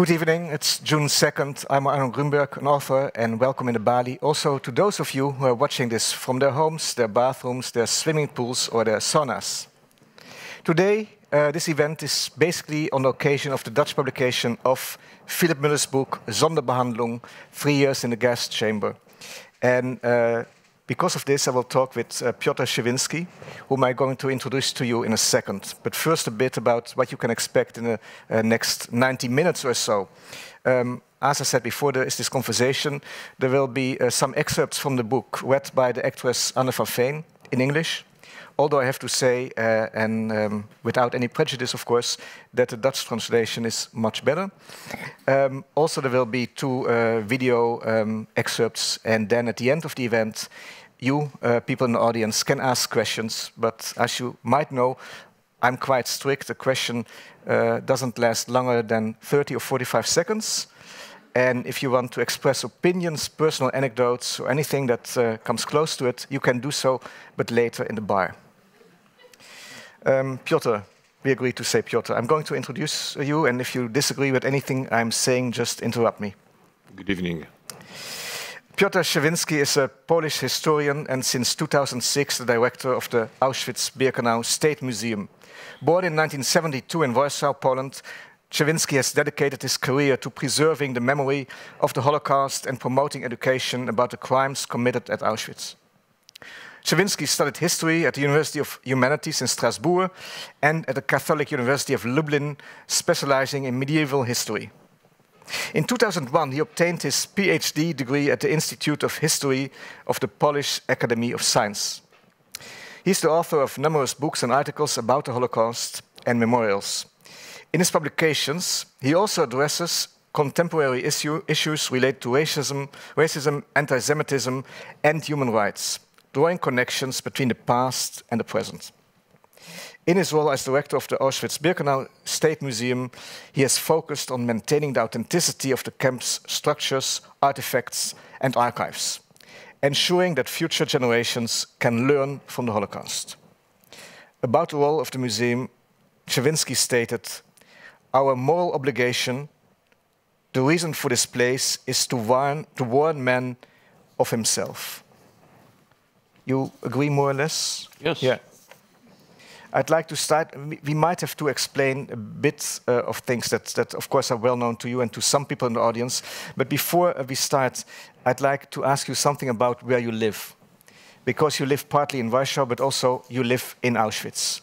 Good evening, it's June 2nd. I'm Arnon Grunberg, an author, and welcome in the Bali. Also to those of you who are watching this from their homes, their bathrooms, their swimming pools or their saunas. Today, this event is basically on the occasion of the Dutch publication of Philip Müller's book Sonderbehandlung, 3 Years in the Gas Chamber. And because of this, I will talk with Piotr Cywinski, whom I'm going to introduce to you in a second. But first, a bit about what you can expect in the next 90 minutes or so. As I said before, there is this conversation. There will be some excerpts from the book read by the actress Anne van Veen in English. Although I have to say, without any prejudice, of course, that the Dutch translation is much better. Also, there will be 2 video excerpts, and then at the end of the event, you people in the audience can ask questions, but as you might know, I'm quite strict. The question doesn't last longer than 30 or 45 seconds. And if you want to express opinions, personal anecdotes, or anything that comes close to it, you can do so, but later in the bar. Piotr, we agreed to say Piotr. I'm going to introduce you, and if you disagree with anything I'm saying, just interrupt me. Good evening. Piotr Cywinski is a Polish historian and since 2006 the director of the Auschwitz-Birkenau State Museum. Born in 1972 in Warsaw, Poland, Cywinski has dedicated his career to preserving the memory of the Holocaust and promoting education about the crimes committed at Auschwitz. Cywinski studied history at the University of Humanities in Strasbourg and at the Catholic University of Lublin, specializing in medieval history. In 2001, he obtained his PhD degree at the Institute of History of the Polish Academy of Science. He's the author of numerous books and articles about the Holocaust and memorials. In his publications, he also addresses contemporary issues related to racism, anti-Semitism, and human rights, drawing connections between the past and the present. In his role as director of the Auschwitz-Birkenau State Museum, he has focused on maintaining the authenticity of the camp's structures, artifacts, and archives, ensuring that future generations can learn from the Holocaust. About the role of the museum, Cywinski stated, "Our moral obligation, the reason for this place, is to warn man of himself." You agree more or less? Yes. Yeah. I'd like to start, we might have to explain a bit of things that of course are well known to you and to some people in the audience. But before we start, I'd like to ask you something about where you live. Because you live partly in Warsaw, but also you live in Auschwitz,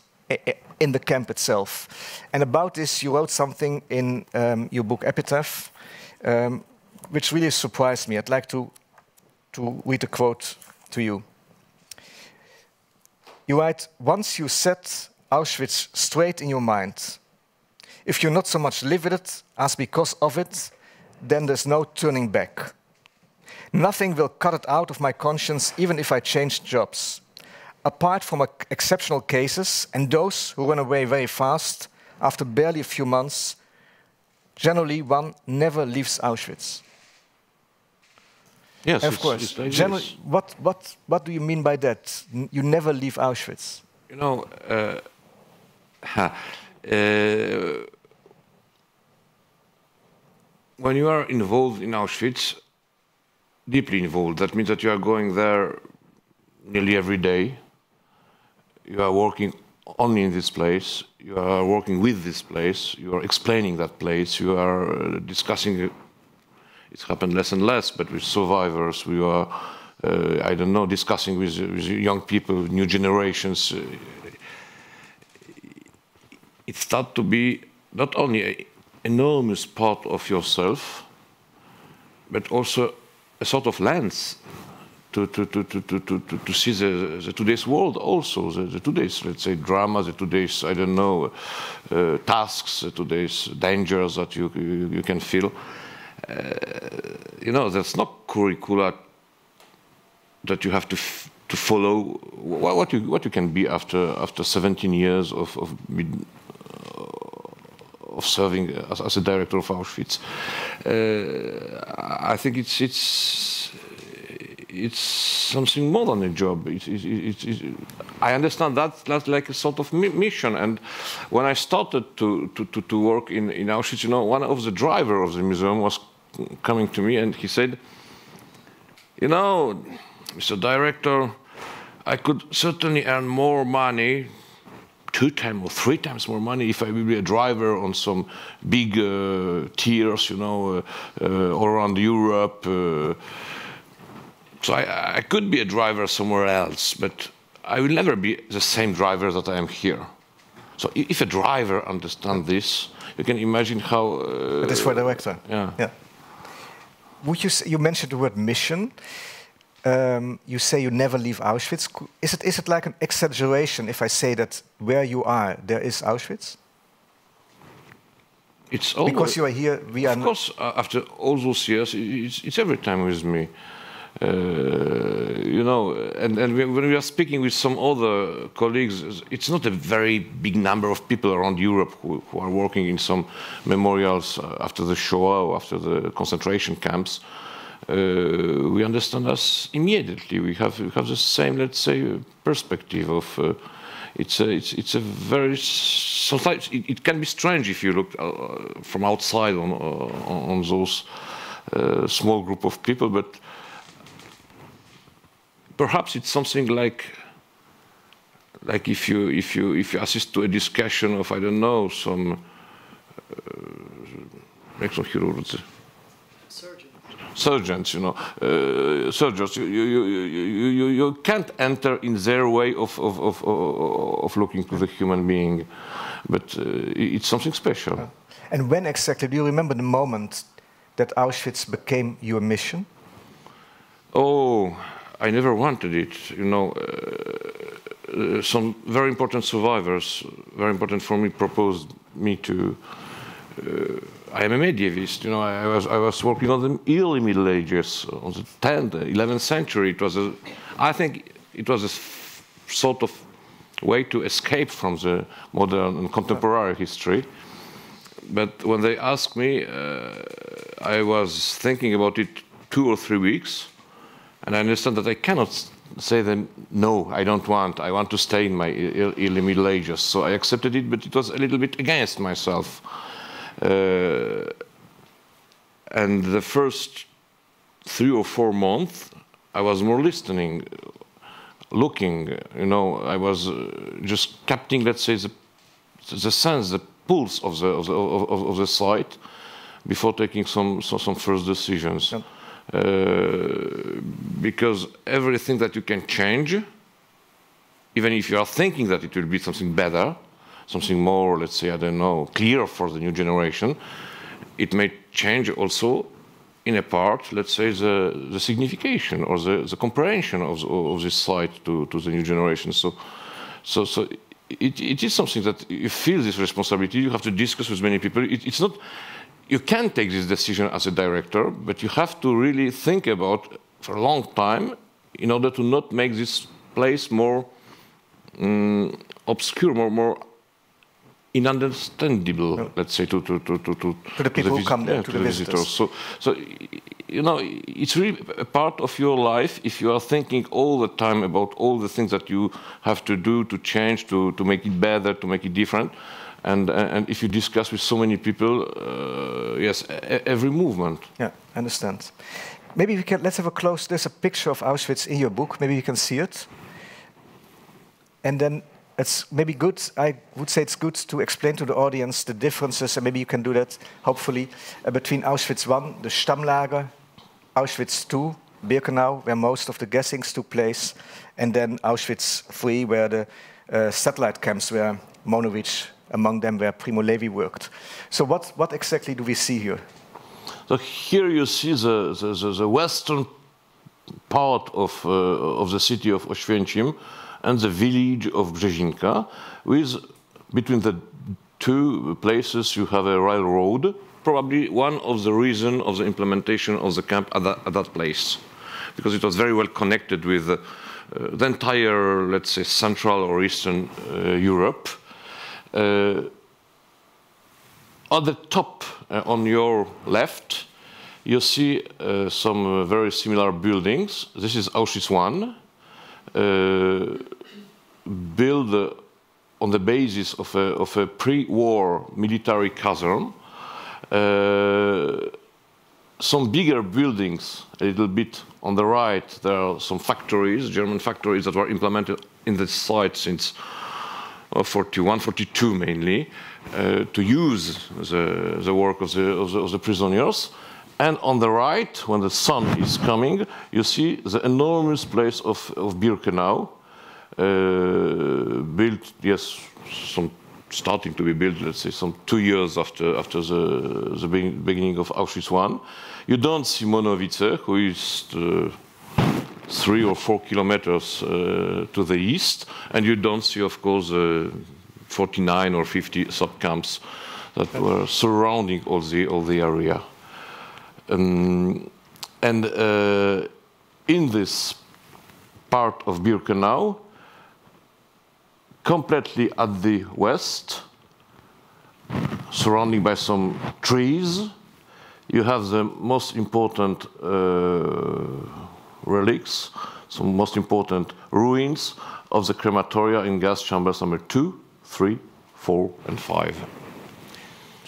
in the camp itself. And about this, you wrote something in your book Epitaph, which really surprised me. I'd like to read a quote to you. You write, "Once you set Auschwitz straight in your mind, if you not so much live with it as because of it, then there's no turning back. Nothing will cut it out of my conscience, even if I changed jobs. Apart from exceptional cases and those who run away very fast, after barely a few months, generally one never leaves Auschwitz." Yes, of course. Generally, what do you mean by that? You never leave Auschwitz. You know, when you are involved in Auschwitz, deeply involved, that means that you are going there nearly every day. You are working only in this place, you are working with this place, you are explaining that place, you are discussing it. It's happened less and less, but with survivors, we are, I don't know, discussing with young people, new generations. It starts to be not only an enormous part of yourself, but also a sort of lens to see the today's world also, the today's, let's say, drama, the today's, I don't know, tasks, the today's dangers that you can feel. You know, there's no curricula that you have to follow. What you can be after 17 years of serving as a director of Auschwitz. I think it's it's something more than a job. I understand that that's like a sort of mission. And when I started to work in Auschwitz, you know, one of the drivers of the museum was coming to me and he said, you know, Mr. Director, I could certainly earn more money, 2 times or 3 times more money, if I will be a driver on some big tiers, you know, all around Europe. So I could be a driver somewhere else, but I will never be the same driver that I am here. So if a driver understands this, you can imagine how... But it's for a director. Yeah. Yeah. Would you say, you mentioned the word mission. You say you never leave Auschwitz. Is it like an exaggeration if I say that where you are, there is Auschwitz? It's always, because you are here, we are... Of course, after all those years, it's every time with me. You know, and when we are speaking with some other colleagues, it's not a very big number of people around Europe who are working in some memorials after the Shoah or after the concentration camps. We understand us immediately. We have the same, let's say, perspective of. It's a very. Sometimes it can be strange if you look from outside on those small group of people, but perhaps it's something like if you assist to a discussion of, I don't know, some. Surgeons, you know, surgeons. You can't enter in their way of looking to the human being, but it's something special. And when exactly do you remember the moment that Auschwitz became your mission? Oh, I never wanted it. You know, some very important survivors, very important for me, proposed me to. I am a medievist, you know, I was working on the early Middle Ages, on the 10th, 11th century. It was, I think it was a sort of way to escape from the modern and contemporary history. But when they asked me, I was thinking about it 2 or 3 weeks, and I understand that I cannot say them, no, I don't want, I want to stay in my early Middle Ages. So I accepted it, but it was a little bit against myself. And the first 3 or 4 months, I was more listening, looking. You know, I was just capturing, let's say, the sense, the pulse of the site, before taking some first decisions. Yep. Because everything that you can change, even if you are thinking that it will be something better, something more, let's say, I don't know, clear for the new generation, it may change also in a part, let's say, the signification or the comprehension of this site to the new generation. So it is something that you feel this responsibility, you have to discuss with many people. It's not, you can take this decision as a director, but you have to really think about for a long time in order to not make this place more obscure, more understandable, no, let's say, to the people who come there, to the visitors. So, you know, it's really a part of your life if you are thinking all the time about all the things that you have to do to change, to make it better, to make it different. And if you discuss with so many people, yes, every movement. Yeah, I understand. Maybe we can, let's have a close, there's a picture of Auschwitz in your book, maybe you can see it. And then it's maybe good, I would say it's good to explain to the audience the differences, and maybe you can do that, hopefully, between Auschwitz I, the Stammlager, Auschwitz II, Birkenau, where most of the gassings took place, and then Auschwitz III, where the satellite camps were, Monowitz, among them where Primo Levi worked. So what exactly do we see here? So here you see the western part of the city of Oświęcim, and the village of Brzezinka, with between the two places you have a railroad, probably one of the reasons of the implementation of the camp at that place, because it was very well connected with the entire, let's say, Central or Eastern Europe. On the top, on your left, you see some very similar buildings. This is Auschwitz I, built on the basis of a pre-war military chasm. Some bigger buildings, a little bit on the right, there are some factories, German factories that were implemented in this site since 41, 42 mainly, to use the work of the prisoners. And on the right, when the sun is coming, you see the enormous place of Birkenau, built, yes, starting to be built, let's say, some 2 years after the beginning of Auschwitz I. You don't see Monowitz, who is 3 or 4 kilometers to the east, and you don't see, of course, 49 or 50 subcamps that were surrounding all the area. And in this part of Birkenau, completely at the west, surrounded by some trees, you have the most important relics, some most important ruins of the crematoria in gas chambers number 2, 3, 4, and 5.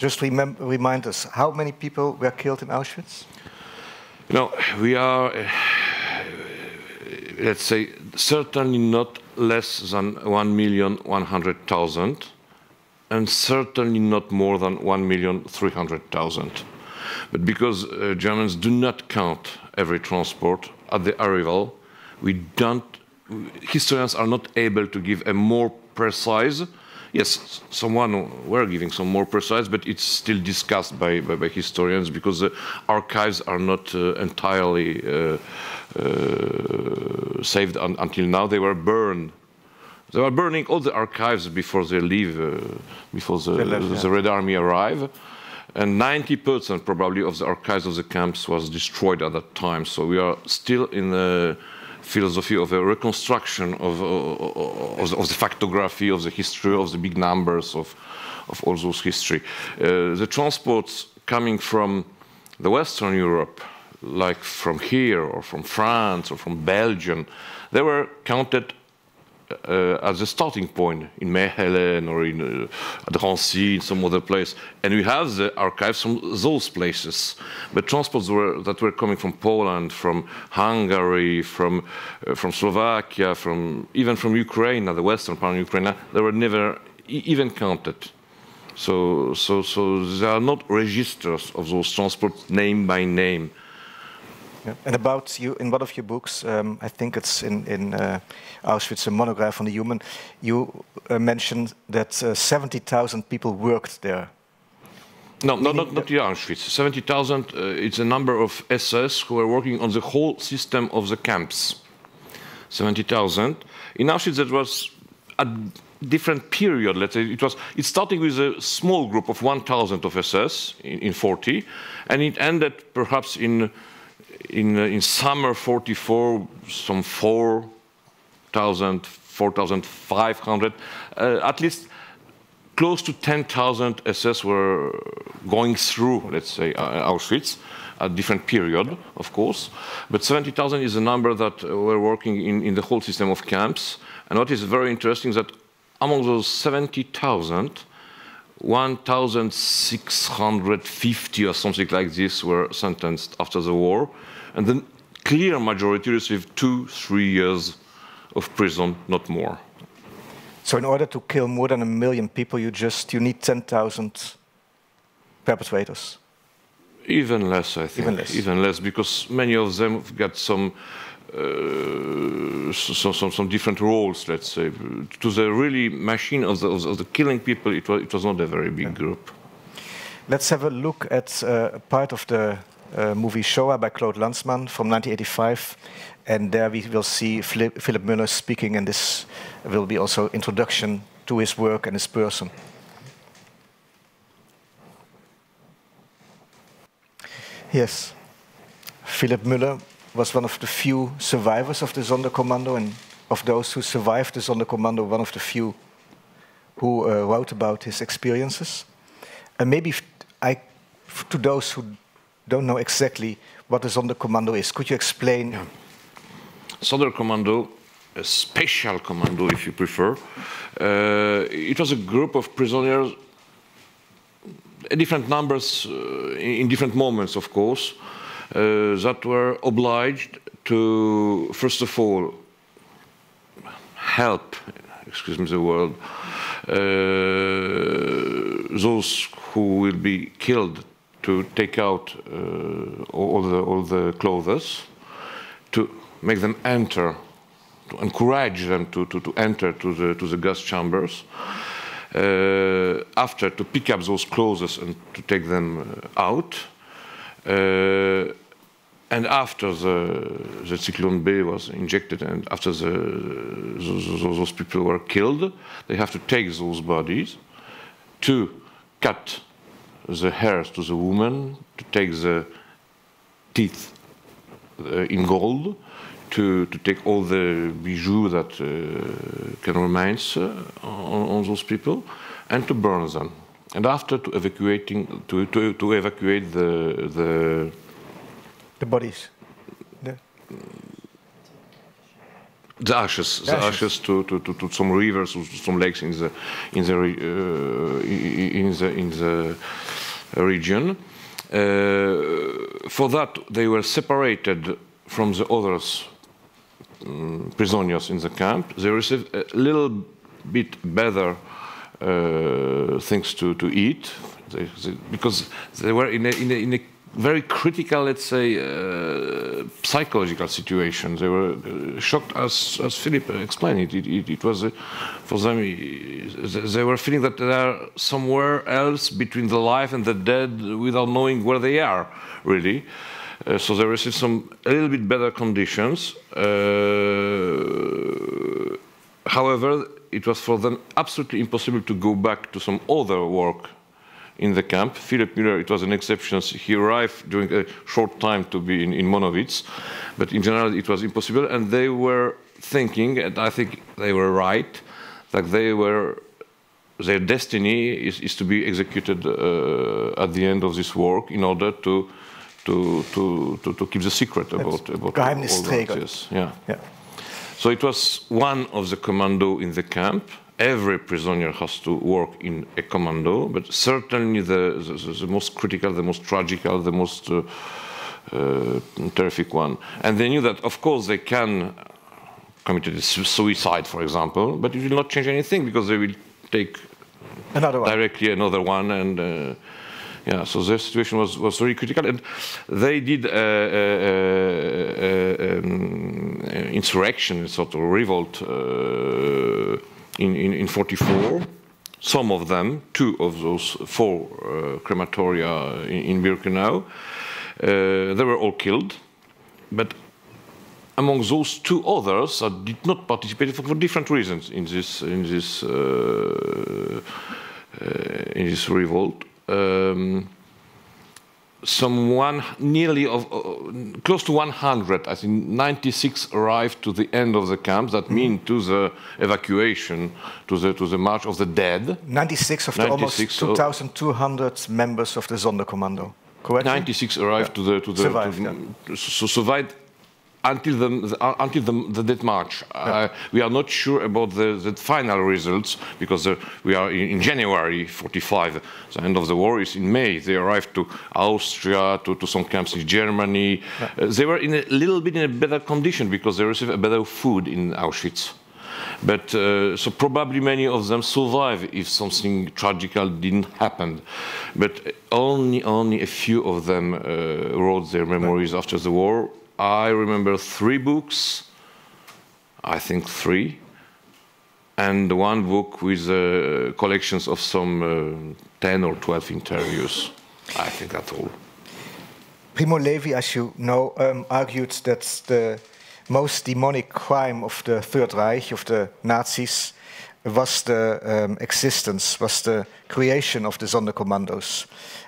Just remind us, how many people were killed in Auschwitz? You know, we are, let's say, certainly not less than 1,100,000, and certainly not more than 1,300,000. But because Germans do not count every transport at the arrival, historians are not able to give a more precise, yes, someone were giving some more precise, but it's still discussed by historians because the archives are not entirely saved until now. They were burned. They were burning all the archives before they leave, before the Red Army arrive. And 90% probably of the archives of the camps was destroyed at that time. So we are still in the philosophy of a reconstruction of the factography, of the history, of the big numbers, of all those history. The transports coming from the Western Europe, like from here or from France or from Belgium, they were counted as a starting point in Mehelen or in Drancy, in some other place. And we have the archives from those places. But transports that were coming from Poland, from Hungary, from Slovakia, even from Ukraine, the western part of Ukraine, they were never even counted. So there are not registers of those transports name by name. Yeah. And about you, in one of your books, I think it's in Auschwitz, a monograph on the human, you mentioned that 70,000 people worked there. No, not the Auschwitz. 70,000, it's a number of SS who are working on the whole system of the camps. 70,000. In Auschwitz, that was a different period, let's say. It started with a small group of 1,000 of SS in 40, and it ended perhaps in summer 44, some 4,000, 4,500, at least close to 10,000 SS were going through, let's say, Auschwitz, a different period, of course. But 70,000 is a number that were working in the whole system of camps. And what is very interesting is that among those 70,000, 1,650 or something like this were sentenced after the war, and the clear majority received 2-3 years of prison, not more. So in order to kill more than 1 million people, you need 10,000 perpetrators? Even less, I think. Even less, because many of them got some different roles, let's say. To the really machine of the killing people, it was not a very big group. Let's have a look at part of the movie Shoah by Claude Lanzmann from 1985, and there we will see Philip Müller speaking, and this will be also introduction to his work and his person. Yes, Philip Müller was one of the few survivors of the Sonderkommando, and of those who survived the Sonderkommando, one of the few who wrote about his experiences. And maybe to those who don't know exactly what the Sonderkommando is. Could you explain? Yeah. Sonderkommando, a special commando if you prefer, it was a group of prisoners, different numbers in different moments, of course, that were obliged to, first of all, help, excuse me the word, those who will be killed, to take out all the clothes, to make them enter, to encourage them to enter to the gas chambers, after to pick up those clothes and to take them out, and after the Cyclone B was injected and after those people were killed, they have to take those bodies to cut the hairs to the woman, to take the teeth in gold, to take all the bijoux that can remain on those people, and to burn them. And after to evacuate the bodies, the ashes to some rivers or some lakes in the region. For that, they were separated from the others prisoners in the camp. They received a little bit better things to eat, because they were in a very critical, let's say, psychological situation. They were shocked, as Philip explained it. It was, for them, they were feeling that they are somewhere else between the life and the dead without knowing where they are, really. So they received some a little bit better conditions. However, it was for them absolutely impossible to go back to some other work in the camp. Philip Müller, it was an exception. He arrived during a short time to be in Monowitz, but in general it was impossible. And they were thinking, and I think they were right, that their destiny is to be executed at the end of this work in order to keep the secret about Geheimnisträger. Yes. Yeah. Yeah. So it was one of the commando in the camp. Every prisoner has to work in a commando, but certainly the most critical, the most tragical, the most terrific one. And they knew that, of course, they can commit suicide, for example, but it will not change anything because they will take another one. And yeah, so their situation was very critical. And they did an insurrection, sort of revolt, in 1944, some of them, two of those four crematoria in Birkenau, they were all killed. But among those two others that did not participate for different reasons in this revolt, someone nearly close to 100, I think 96 arrived to the end of the camp. That means to the evacuation, to the march of the dead. 96 of the almost 2,200 members of the Sonderkommando. Correct. 96 arrived, yeah, to the survived, yeah. So survived until the death march. Yeah. We are not sure about the final results, because we are in January 1945. The end of the war is in May. They arrived to Austria, to some camps in Germany. Yeah. They were in a little bit in a better condition because they received a better food in Auschwitz. But so probably many of them survive if something tragical didn't happen. But only a few of them wrote their memories after the war. I remember three books, I think three, and one book with collections of some 10 or 12 interviews. I think that's all. Primo Levi, as you know, argued that the most demonic crime of the Third Reich, of the Nazis, was the was the creation of the Sonderkommandos.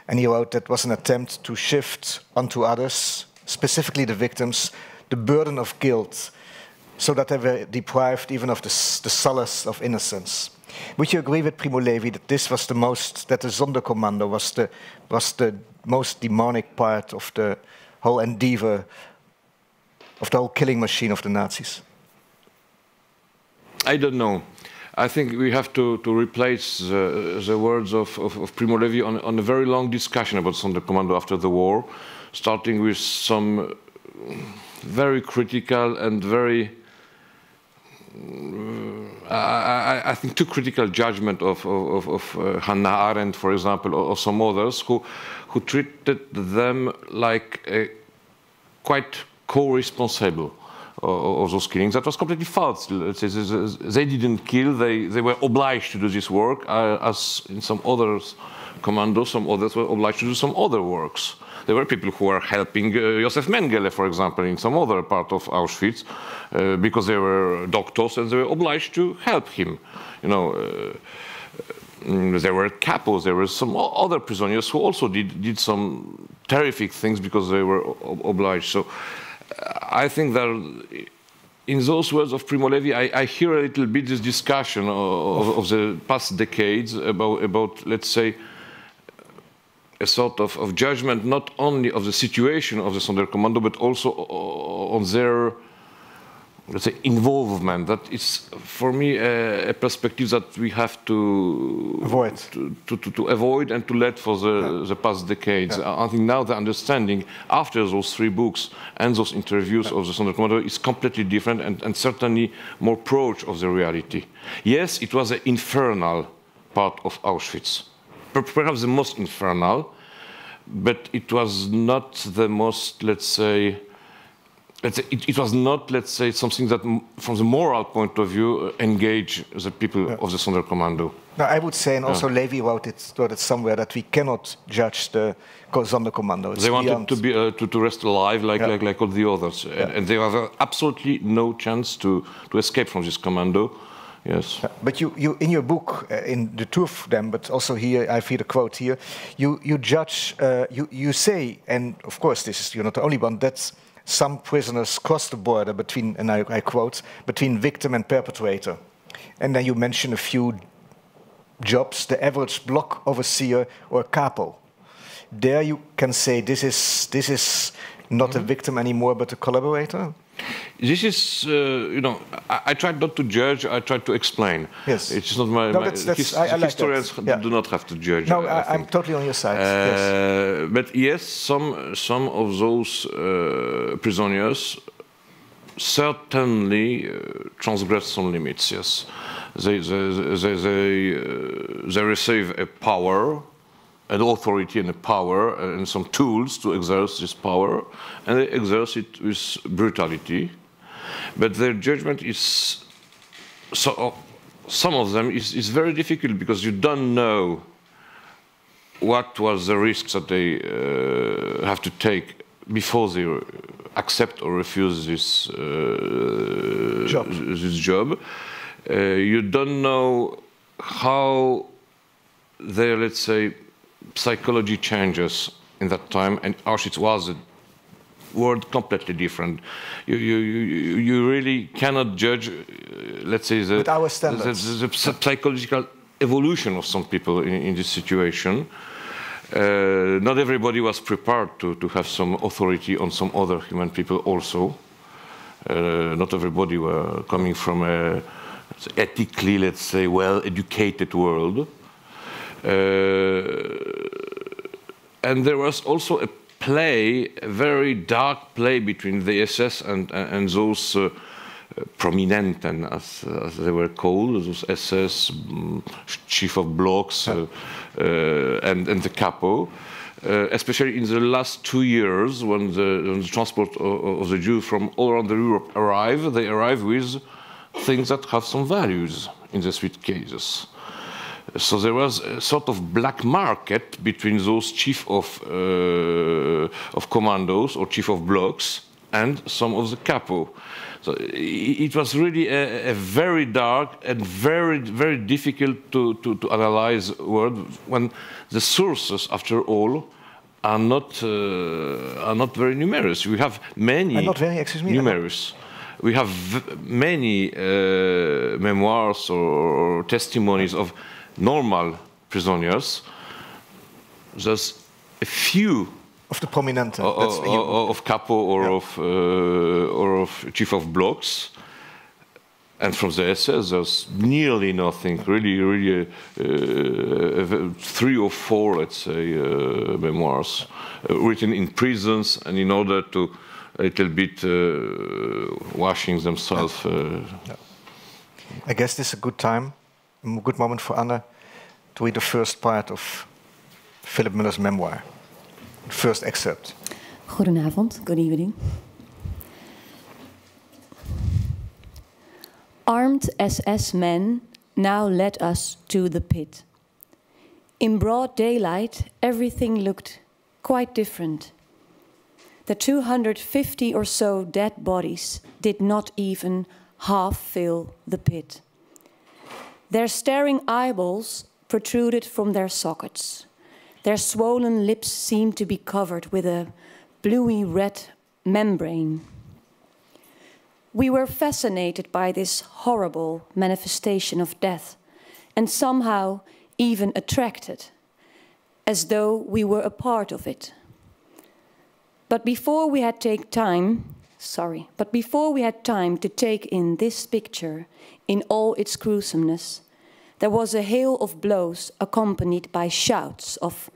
And he wrote that was an attempt to shift onto others, specifically the victims, the burden of guilt, so that they were deprived even of the solace of innocence. Would you agree with Primo Levi that the Sonderkommando was the most demonic part of the whole endeavor, of the whole killing machine of the Nazis? I don't know. I think we have to replace the words of Primo Levi on a very long discussion about Sonderkommando after the war, starting with some very critical and very, I think, too critical judgment of Hannah Arendt, for example, or some others who treated them like a quite co-responsible of those killings. That was completely false. They didn't kill, they were obliged to do this work, as in some other commandos, some others were obliged to do some other works. There were people who were helping Josef Mengele, for example, in some other part of Auschwitz, because they were doctors and they were obliged to help him. You know, there were capos, there were some other prisoners who also did some terrific things because they were obliged. So, I think that in those words of Primo Levi, I hear a little bit this discussion of the past decades about, let's say, a sort of judgment not only of the situation of the Sonderkommando, but also on their, let's say, involvement. That is, for me, a perspective that we have to avoid, to avoid and to let for the past decades. Yeah. I think now the understanding after those three books and those interviews of the Sonderkommando is completely different and certainly more approach of the reality. Yes, it was an infernal part of Auschwitz, perhaps the most infernal, but it was not the most, let's say, it was not, let's say, something that, from the moral point of view, engage the people of the Sonderkommando. No, I would say, and also Levi wrote it somewhere, that we cannot judge the Sonderkommando. They wanted to rest alive like all the others, and they have absolutely no chance to escape from this commando. Yes. But you in your book, in the two of them, but also here, I've heard a quote here. You judge, you say, and of course, this is, you're not the only one. That's some prisoners cross the border between, and I quote, between victim and perpetrator. And then you mention a few jobs, the average block overseer or capo. There you can say this is not a victim anymore, but a collaborator? This is, you know, I tried not to judge, I tried to explain. Yes. It's not my historians do not have to judge. No, I'm totally on your side. Yes. But yes, some of those prisoners certainly transgress some limits, yes. They receive a power, an authority and a power and some tools to exercise this power, and they exercise it with brutality. But their judgment is, so some of them is very difficult because you don't know what was the risks that they have to take before they accept or refuse this job. You don't know how their, let's say, psychology changes in that time, and Auschwitz was a world completely different. You really cannot judge, let's say, the psychological evolution of some people in this situation. Not everybody was prepared to have some authority on some other human people also. Not everybody were coming from a ethically, let's say, well-educated world. And there was also a play, a very dark play between the SS and those Prominenten, as they were called, those SS chief of blocks and the capo, especially in the last 2 years when the transport of the Jews from all around Europe arrived. They arrive with things that have some values in the suitcases. So there was a sort of black market between those chief of commandos or chief of blocks and some of the capo. So it was really a very dark and very, very difficult to analyze world when the sources, after all, are not very numerous. We have many. Not very, excuse me. Numerous. We have many memoirs or testimonies of normal prisoners. There's a few of the prominent of capo or yeah. of chief of blocks, and from the SS there's nearly nothing. Really, three or four, let's say, memoirs written in prisons and in order to a little bit washing themselves. Yeah. I guess this is a good time, a good moment for Anne to read the first part of Philip Müller's memoir. First excerpt. Goedenavond, good evening. Armed SS men now led us to the pit. In broad daylight, everything looked quite different. The 250 or so dead bodies did not even half fill the pit. Their staring eyeballs protruded from their sockets. Their swollen lips seemed to be covered with a bluey-red membrane. We were fascinated by this horrible manifestation of death, and somehow even attracted, as though we were a part of it. But before we had time to take in this picture in all its gruesomeness, there was a hail of blows accompanied by shouts of,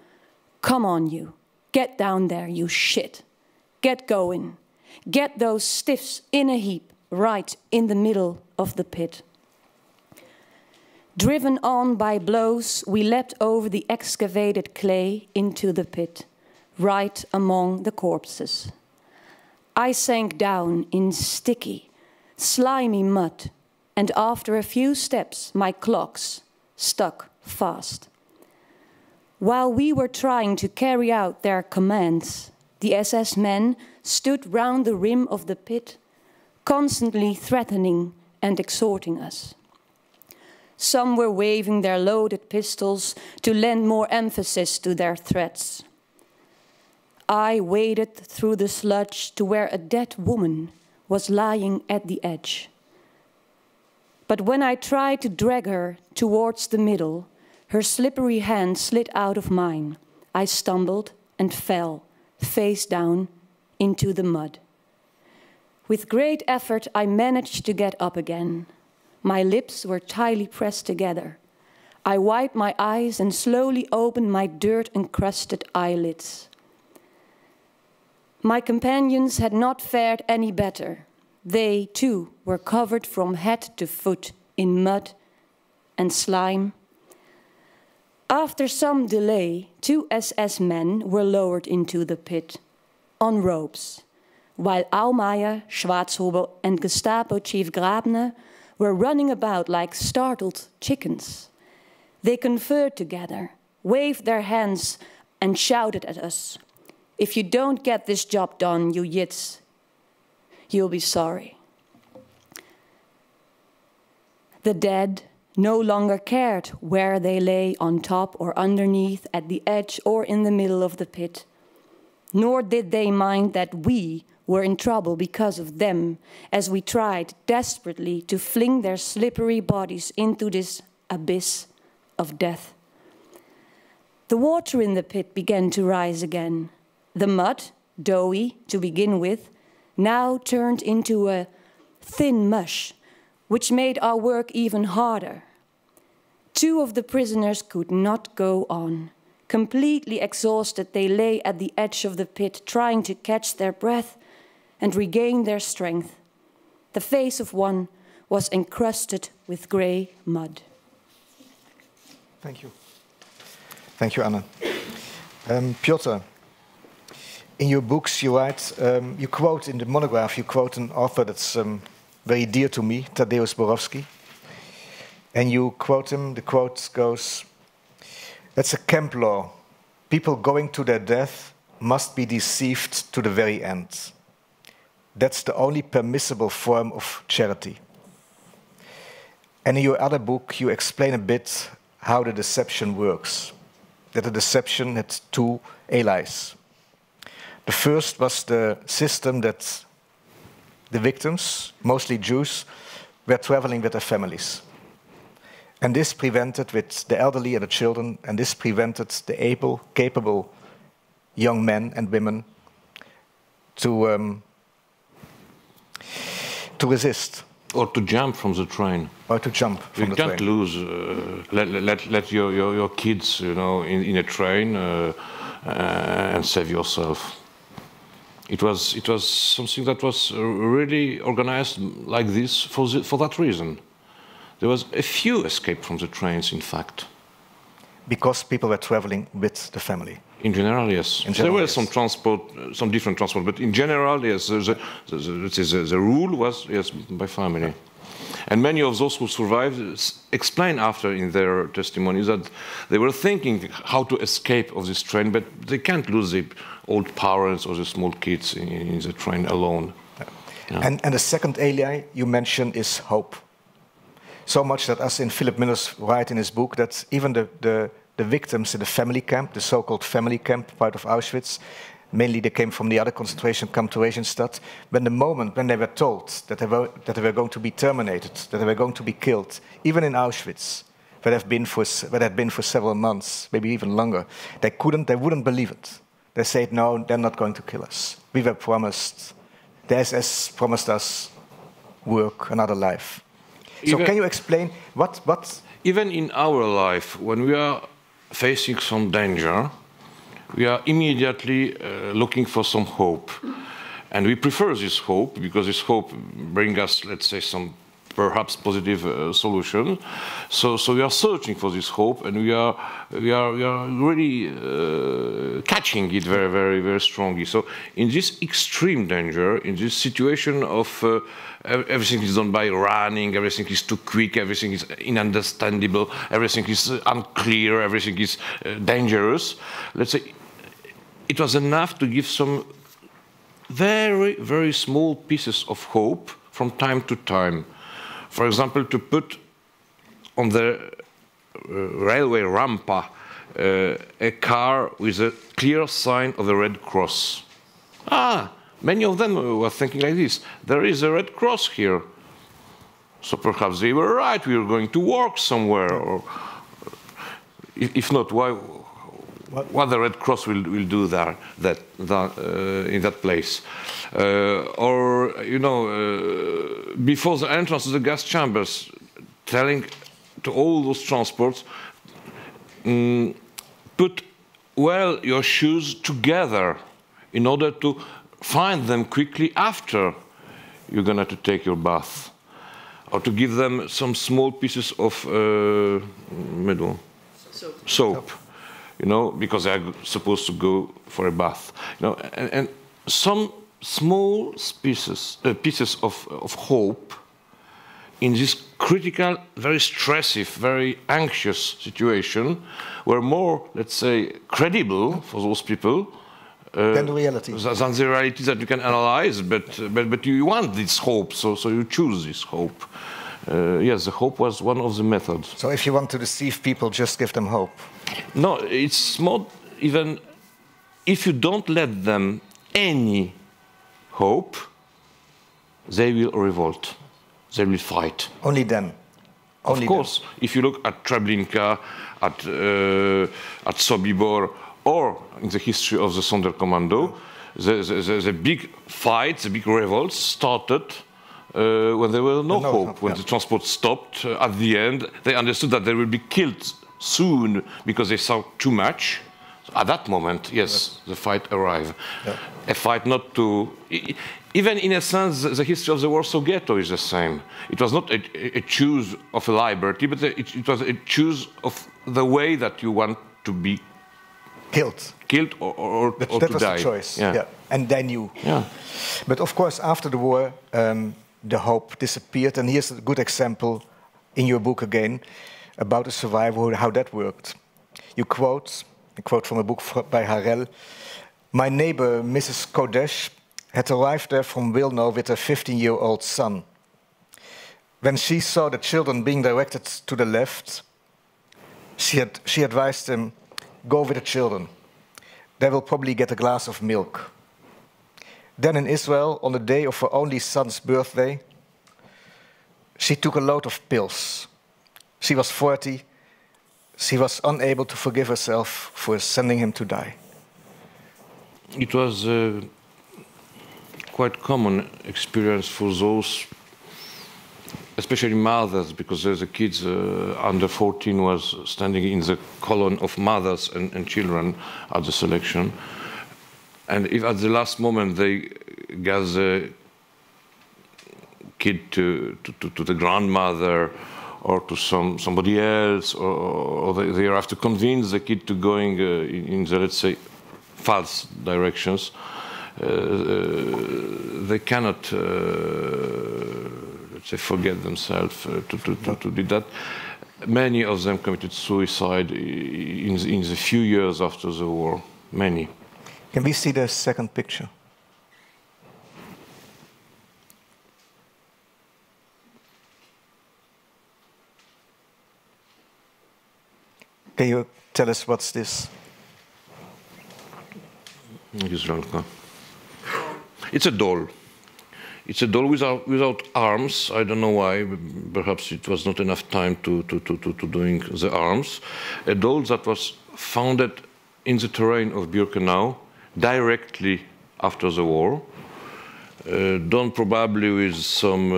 "Come on you, get down there you shit, get going, get those stiffs in a heap right in the middle of the pit." Driven on by blows, we leapt over the excavated clay into the pit, right among the corpses. I sank down in sticky, slimy mud, and after a few steps, my clogs stuck fast. While we were trying to carry out their commands, the SS men stood round the rim of the pit, constantly threatening and exhorting us. Some were waving their loaded pistols to lend more emphasis to their threats. I waded through the sludge to where a dead woman was lying at the edge. But when I tried to drag her towards the middle, her slippery hand slid out of mine. I stumbled and fell, face down, into the mud. With great effort, I managed to get up again. My lips were tightly pressed together. I wiped my eyes and slowly opened my dirt-encrusted eyelids. My companions had not fared any better. They, too, were covered from head to foot in mud and slime. After some delay, two SS men were lowered into the pit on ropes, while Aumeier, Schwarzhuber and Gestapo Chief Grabner were running about like startled chickens. They conferred together, waved their hands and shouted at us, "If you don't get this job done, you Jits, you'll be sorry." The dead no longer cared where they lay on top or underneath, at the edge or in the middle of the pit. Nor did they mind that we were in trouble because of them, as we tried desperately to fling their slippery bodies into this abyss of death. The water in the pit began to rise again. The mud, doughy to begin with, now turned into a thin mush, which made our work even harder. Two of the prisoners could not go on. Completely exhausted, they lay at the edge of the pit, trying to catch their breath and regain their strength. The face of one was encrusted with grey mud. Thank you. Thank you, Anne. Piotr, in your books, you write, you quote in the monograph, you quote an author that's very dear to me, Tadeusz Borowski. And you quote him, the quote goes, "That's a camp law. People going to their death must be deceived to the very end. That's the only permissible form of charity." And in your other book, you explain a bit how the deception works. That the deception had two allies. The first was the system that the victims, mostly Jews, were traveling with their families. And this prevented, with the elderly and the children, and this prevented the able, capable young men and women to resist. Or to jump from the train. Or to jump from the train. You can't lose, let your kids, you know, in a train and save yourself. It was something that was really organized like this for that reason. There was a few escapes from the trains, in fact. Because people were traveling with the family. In general, yes. In general, there were some transport, some different transport, but in general, yes, the rule was, yes, by family. And many of those who survived explain after in their testimonies that they were thinking how to escape of this train, but they can't lose the old parents or the small kids in the train alone. Yeah. And the second ally you mentioned is hope. So much that, as in Philip Müller writes in his book, that even the victims in the family camp, the so-called family camp, part of Auschwitz, mainly they came from the other concentration camp, Theresienstadt, when the moment when they were told that they were going to be terminated, that they were going to be killed, even in Auschwitz, where they had been for several months, maybe even longer, they wouldn't believe it. They said, no, they're not going to kill us. We were promised, the SS promised us work, another life. So can you explain what? Even in our life, when we are facing some danger, we are immediately looking for some hope. And we prefer this hope, because this hope brings us, let's say, some perhaps positive solution. So we are searching for this hope, and we are really catching it very, very, very strongly. So in this extreme danger, in this situation of everything is done by running, everything is too quick, everything is ununderstandable, everything is unclear, everything is dangerous, let's say it was enough to give some very, very small pieces of hope from time to time. For example, to put on the railway rampa a car with a clear sign of the Red Cross. Ah, many of them were thinking like this. There is a Red Cross here. So perhaps they were right. We were going to work somewhere. Or, if not, why? What the Red Cross will do there, in that place. Or, you know, before the entrance to the gas chambers, telling to all those transports, put well your shoes together in order to find them quickly after you're going to take your bath. Or to give them some small pieces of soap. You know, because they are supposed to go for a bath. You know, and some small pieces of hope in this critical, very stressive, very anxious situation were more, let's say, credible for those people than the reality. Than the reality that you can analyze, but you want this hope, so you choose this hope. Yes, the hope was one of the methods. So if you want to deceive people, just give them hope. No, it's more even if you don't let them any hope, they will revolt. They will fight. Only then. Only of course, then. If you look at Treblinka, at Sobibor, or in the history of the Sonderkommando, the big fights, the big revolts started when there was no hope. When the transport stopped at the end, they understood that they will be killed soon because they saw too much. At that moment, yes, the fight arrived. Yeah. A fight not to... Even in a sense, the history of the Warsaw Ghetto is the same. It was not a choice of liberty, but it was a choice of the way that you want to be killed or to die. That was the choice, yeah. And they knew. Yeah. But of course, after the war, the hope disappeared, and here's a good example in your book again about a survivor, how that worked. You quote, from a book by Harel, "My neighbor, Mrs. Kodesh, had arrived there from Wilno with her 15-year-old son. When she saw the children being directed to the left, she advised him, 'Go with the children. They will probably get a glass of milk.' Then in Israel, on the day of her only son's birthday, she took a load of pills. She was 40. She was unable to forgive herself for sending him to die." it was a quite common experience for those, especially mothers, because the kids under 14 was standing in the column of mothers and children at the selection. And if at the last moment they gather kid to the grandmother or to somebody else, or they have to convince the kid to going in the, let's say, false directions, they cannot they forget themselves to do that. Many of them committed suicide in the few years after the war. Many. Can we see the second picture? Can you tell us what's this? It's a doll. It's a doll without arms. I don't know why. Perhaps it was not enough time to doing the arms. A doll that was founded in the terrain of Birkenau directly after the war, done probably with some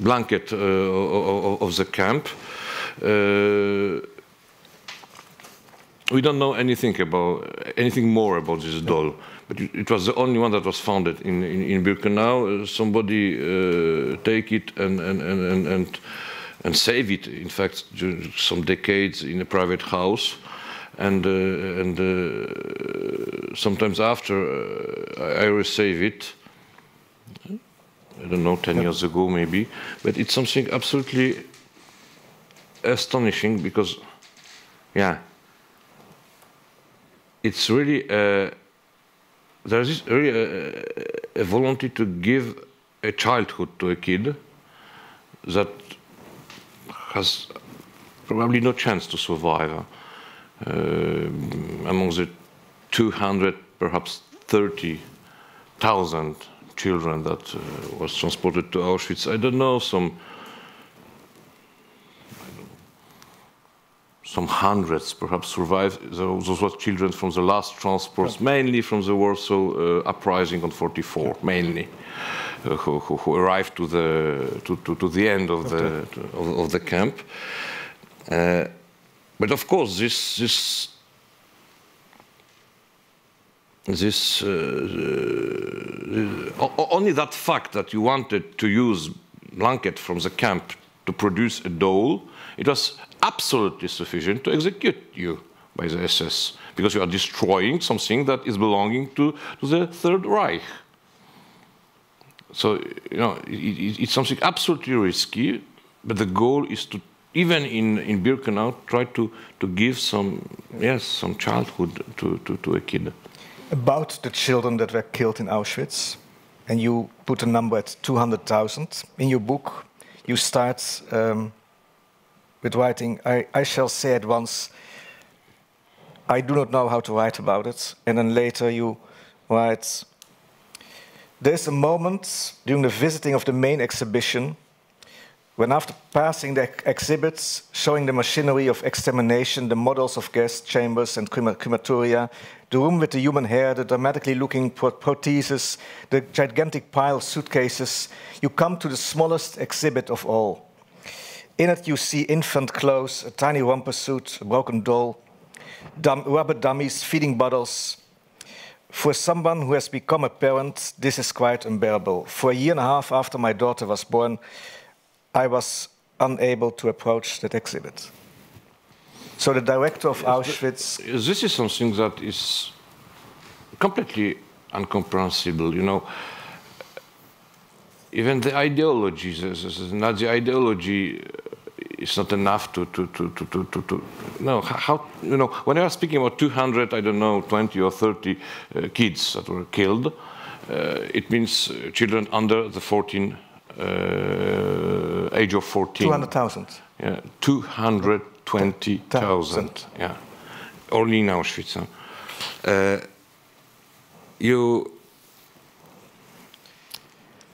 blanket of the camp. We don't know anything more about this doll, but it was the only one that was founded in Birkenau. Somebody take it and save it. In fact, some decades in a private house, and sometimes after I resave it. I don't know, 10 years ago maybe, but it's something absolutely astonishing because, yeah. It's really there's really a volunty to give a childhood to a kid that has probably no chance to survive among the 200, perhaps 30,000 children that was transported to Auschwitz. I don't know, some hundreds perhaps survived. Those were children from the last transports, mainly from the Warsaw uprising on '44, mainly, who arrived to the end of the camp. But of course, only that fact that you wanted to use blanket from the camp to produce a doll, it was absolutely sufficient to execute you by the SS, because you are destroying something that is belonging to the Third Reich. So, you know, it's something absolutely risky, but the goal is to, even in Birkenau, try to give some childhood to a kid. About the children that were killed in Auschwitz, and you put a number at 200,000 in your book, you start with writing, I shall say at once, I do not know how to write about it. And then later you write, there's a moment during the visiting of the main exhibition when after passing the exhibits showing the machinery of extermination, the models of gas chambers and crematoria, the room with the human hair, the dramatically looking protheses, the gigantic pile of suitcases, you come to the smallest exhibit of all. In it you see infant clothes, a tiny romper suit, a broken doll, rubber dummies, feeding bottles. For someone who has become a parent, this is quite unbearable. For a year and a half after my daughter was born, I was unable to approach that exhibit. So the director of Auschwitz... This is something that is completely incomprehensible, you know. Even the ideology, the Nazi ideology is not enough to no, how, you know, when I was speaking about 200, I don't know, 20 or 30 kids that were killed, it means children under the age of 14. 200,000. Yeah, 220,000. Yeah, only in Auschwitz. Huh?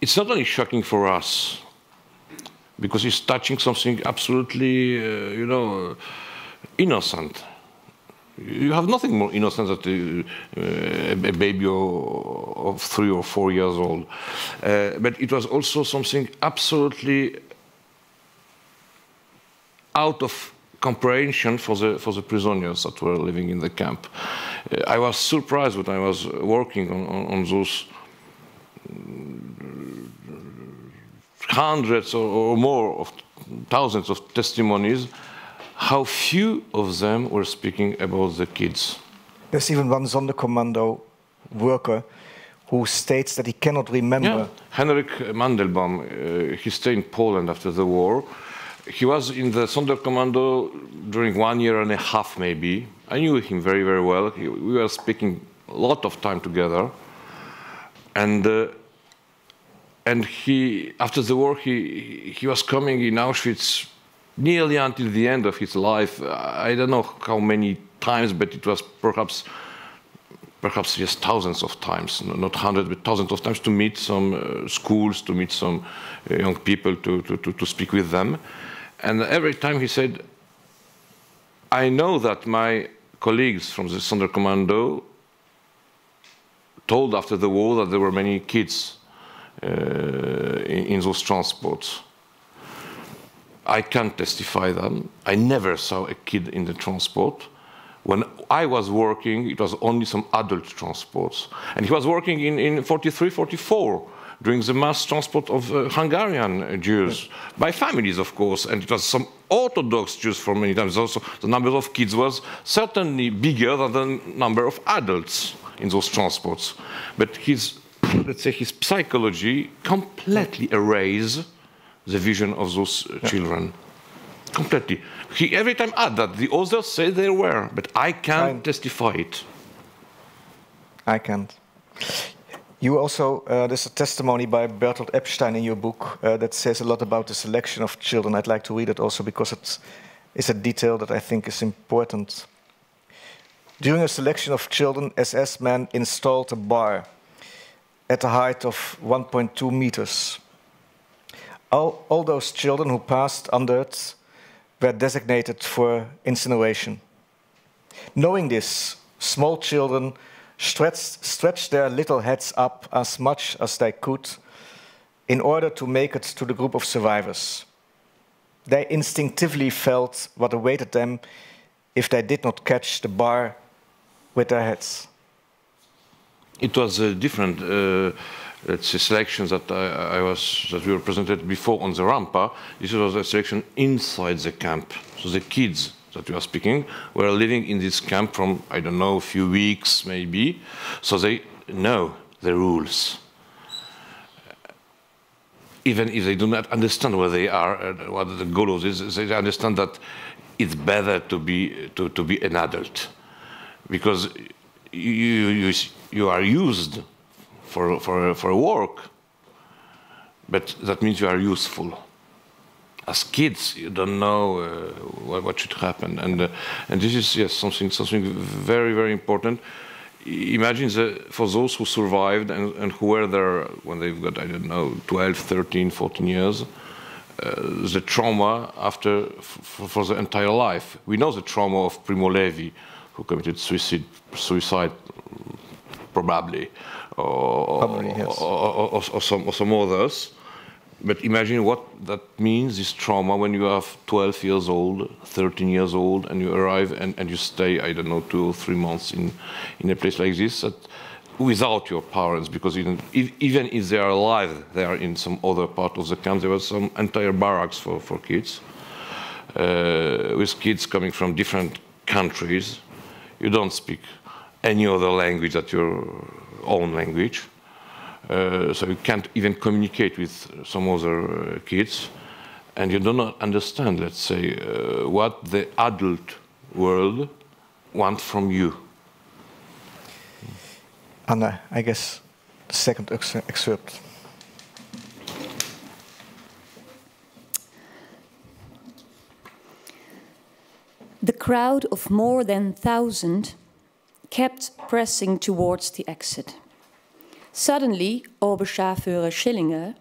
It's not only shocking for us because it's touching something absolutely, innocent. You have nothing more innocent than a baby of 3 or 4 years old. But it was also something absolutely out of comprehension for the prisoners that were living in the camp. I was surprised when I was working on those hundreds or more of thousands of testimonies, how few of them were speaking about the kids. There's even one Sonderkommando worker who states that he cannot remember. Yeah. Henrik Mandelbaum, he stayed in Poland after the war. He was in the Sonderkommando during 1.5 years, maybe. I knew him very, very well. We were speaking a lot of time together. And he, after the war, he was coming in Auschwitz nearly until the end of his life. I don't know how many times, but it was perhaps just thousands of times, not hundreds, but thousands of times, to meet some schools, to meet some young people, to speak with them. And every time he said, I know that my colleagues from the Sonderkommando told after the war that there were many kids in those transports. I can't testify them. I never saw a kid in the transport. When I was working, it was only some adult transports. And he was working in 43, 44, during the mass transport of Hungarian Jews, by families, of course. And it was some Orthodox Jews for many times. Also, the number of kids was certainly bigger than the number of adults in those transports. But his, let's say, his psychology completely erased the vision of those children. Completely. He every time add that. The others say they were, but I can't testify it. I can't. You also, there's a testimony by Bertolt Epstein in your book that says a lot about the selection of children. I'd like to read it also because it's a detail that I think is important. During a selection of children, SS men installed a bar at a height of 1.2 meters. All those children who passed under it were designated for incineration. Knowing this, small children stretched their little heads up as much as they could in order to make it to the group of survivors. They instinctively felt what awaited them if they did not catch the bar with their heads. It was a different selection that we were presented before on the Rampa. This was a selection inside the camp. So the kids that we are speaking were living in this camp from, I don't know, a few weeks maybe. So they know the rules. Even if they do not understand where they are and what the goal of this, they understand that it's better to be an adult, because you are used for work, but that means you are useful. As kids, you don't know what should happen, and this is something very, very important. Imagine for those who survived and who were there when they've got, I don't know, 12, 13, 14 years, the trauma after for the entire life. We know the trauma of Primo Levi, who committed suicide probably, or some others. But imagine what that means, this trauma, when you are 12 years old, 13 years old, and you arrive and you stay, I don't know, 2 or 3 months in a place like this, without your parents, because even if they are alive, they are in some other part of the camp. There were some entire barracks for kids, with kids coming from different countries. You don't speak any other language than your own language. So you can't even communicate with some other kids. And you do not understand, let's say, what the adult world wants from you. Anna, I guess, the second excerpt. The crowd of more than 1,000 kept pressing towards the exit. Suddenly, Obersturmführer Schillinger,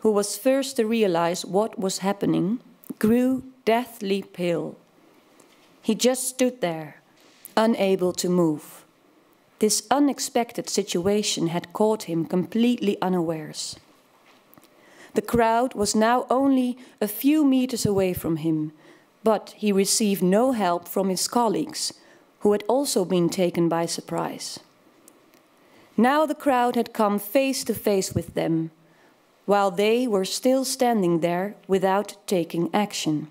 who was first to realize what was happening, grew deathly pale. He just stood there, unable to move. This unexpected situation had caught him completely unawares. The crowd was now only a few meters away from him, but he received no help from his colleagues, who had also been taken by surprise. Now the crowd had come face to face with them, while they were still standing there without taking action.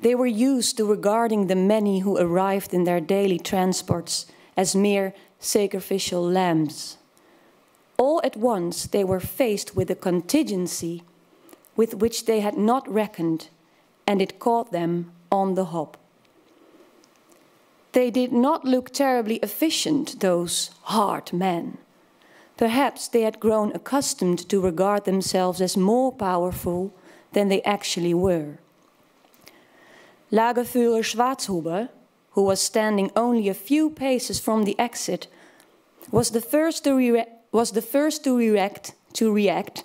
They were used to regarding the many who arrived in their daily transports as mere sacrificial lambs. All at once they were faced with a contingency with which they had not reckoned, and it caught them on the hop. They did not look terribly efficient, those hard men. Perhaps they had grown accustomed to regard themselves as more powerful than they actually were. Lagerführer Schwarzhuber, who was standing only a few paces from the exit, was the first to react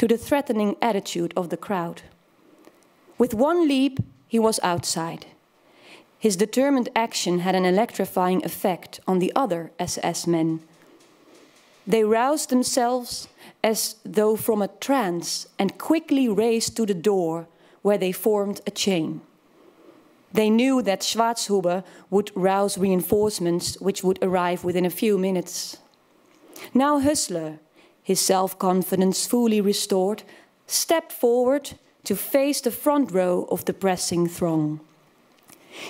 to the threatening attitude of the crowd. With one leap, he was outside. His determined action had an electrifying effect on the other SS men. They roused themselves as though from a trance and quickly raced to the door, where they formed a chain. They knew that Schwarzhuber would rouse reinforcements, which would arrive within a few minutes. Now Hüssler, his self-confidence fully restored, stepped forward to face the front row of the pressing throng.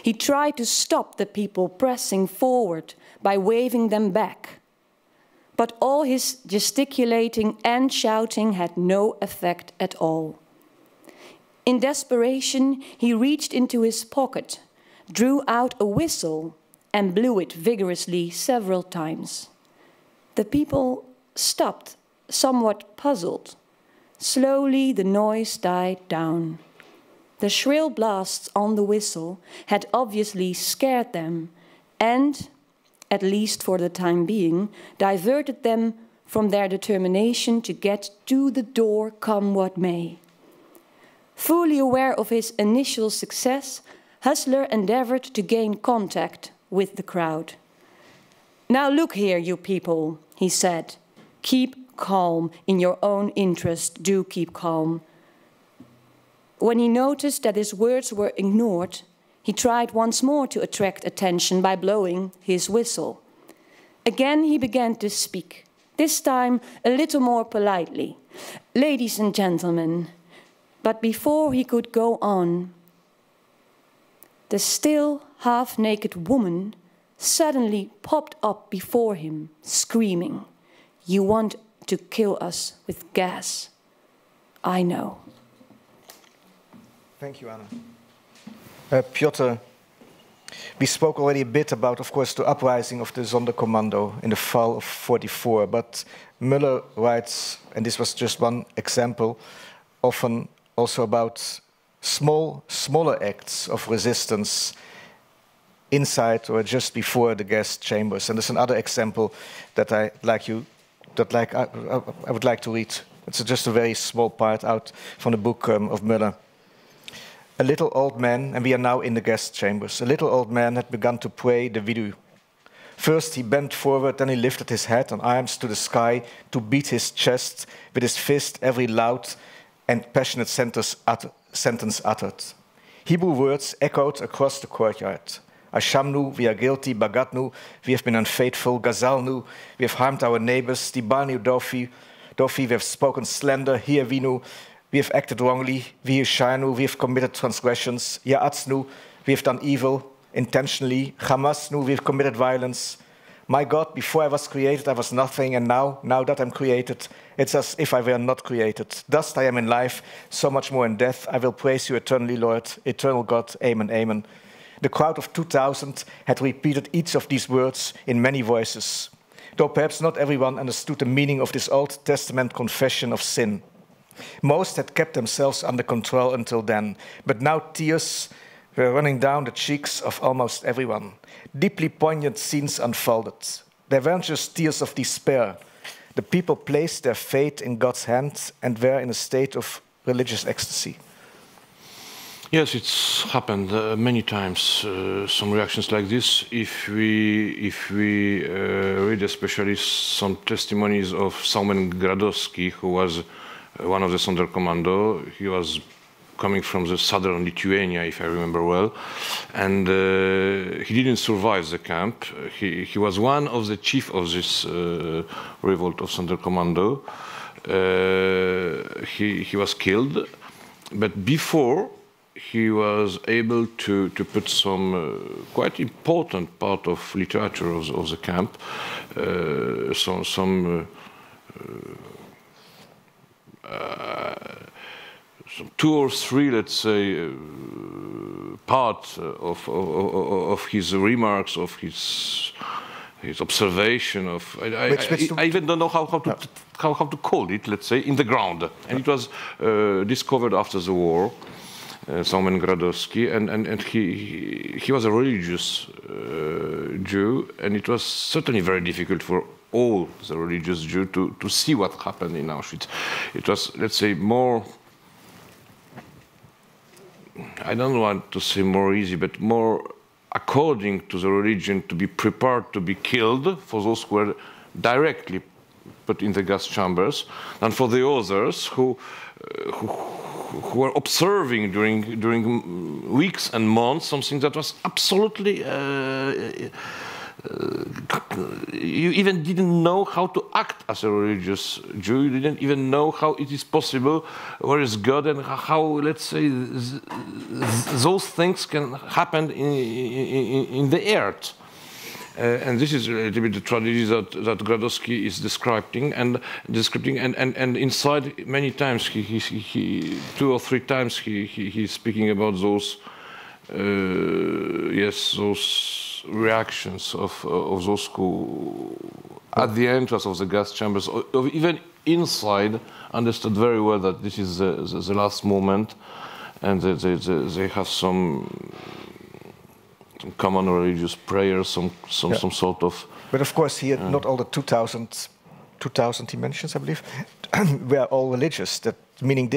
He tried to stop the people pressing forward by waving them back, but all his gesticulating and shouting had no effect at all. In desperation, he reached into his pocket, drew out a whistle, and blew it vigorously several times. The people stopped, somewhat puzzled. Slowly, the noise died down. The shrill blasts on the whistle had obviously scared them and, at least for the time being, diverted them from their determination to get to the door come what may. Fully aware of his initial success, Hüssler endeavored to gain contact with the crowd. "Now look here, you people," he said. "Keep calm. In your own interest, do keep calm." When he noticed that his words were ignored, he tried once more to attract attention by blowing his whistle. Again he began to speak, this time a little more politely. "Ladies and gentlemen," but before he could go on, the still half-naked woman suddenly popped up before him, screaming, "You want to kill us with gas. I know." Thank you, Anna. Piotr, we spoke already a bit about, of course, the uprising of the Sonderkommando in the fall of '44, but Müller writes, and this was just one example, often also about smaller acts of resistance inside or just before the gas chambers. And there's another example that I would like to read. It's just a very small part out from the book of Müller. "A little old man," and we are now in the gas chambers, "a little old man had begun to pray the Vidu. First he bent forward, then he lifted his head and arms to the sky to beat his chest with his fist every loud and passionate sentence uttered. Hebrew words echoed across the courtyard. Ashamnu, we are guilty. Bagatnu, we have been unfaithful. Gazalnu, we have harmed our neighbors. Dibanu Dofi, we have spoken slander. Hirvinu, we have acted wrongly. Vihishanu, we have committed transgressions. Ya'atznu, we have done evil intentionally. Hamasnu, we have committed violence. My God, before I was created, I was nothing, and now that I'm created, it's as if I were not created. Dust I am in life, so much more in death. I will praise you eternally, Lord, eternal God. Amen, amen." The crowd of 2,000 had repeated each of these words in many voices, though perhaps not everyone understood the meaning of this Old Testament confession of sin. Most had kept themselves under control until then, but now tears were running down the cheeks of almost everyone. Deeply poignant scenes unfolded. They weren't just tears of despair. The people placed their faith in God's hand and were in a state of religious ecstasy. Yes, it's happened many times, some reactions like this. If we read especially some testimonies of Salman Gradowski, who was one of the Sonderkommando. He was coming from the southern Lithuania, if I remember well, and he didn't survive the camp. He was one of the chief of this revolt of Sonderkommando. He was killed, but before, he was able to put some quite important part of literature of the camp, some two or three, let's say, parts of his remarks, of his observation of, I even don't know how to call it, let's say, in the ground. And it was discovered after the war. Salman Gradowski, and he was a religious Jew, and it was certainly very difficult for all the religious Jews to see what happened in Auschwitz. It was, let's say, more, I don't want to say more easy, but more according to the religion to be prepared to be killed for those who were directly put in the gas chambers, and for the others who were observing during weeks and months something that was absolutely you even didn't know how to act as a religious Jew. You didn't even know how it is possible, where is God, and how, let's say, those things can happen in the earth. And this is a little bit the tragedy that Gradowski is describing, and inside many times he two or three times he's speaking about those those reactions of those who at the entrance of the gas chambers, or even inside, understood very well that this is the last moment, and they have some common religious prayer, some sort of. But of course, here not all the 2,000 he mentions, I believe, were all religious. That meaning,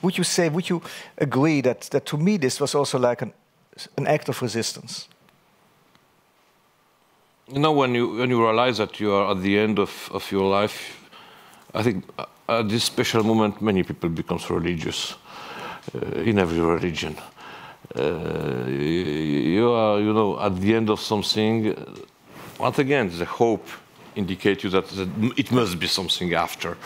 would you say, would you agree that to me this was also like an act of resistance? You know, when you realize that you are at the end of your life, I think at this special moment many people become religious in every religion. You are, you know, at the end of something. Once again, the hope indicates you that it must be something after.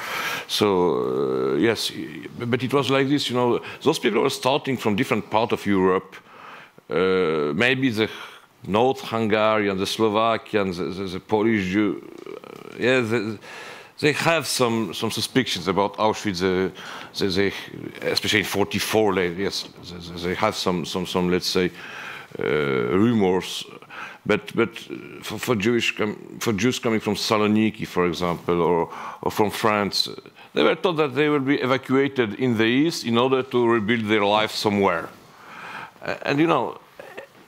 So yes, but it was like this, you know. Those people were starting from different parts of Europe. Maybe the North Hungarian, the Slovakian, the Polish Jew. Yes. They have some suspicions about Auschwitz, especially in 1944. Yes, they have some let's say rumors, but for Jews coming from Saloniki, for example, or from France, they were told that they will be evacuated in the east in order to rebuild their life somewhere. And you know,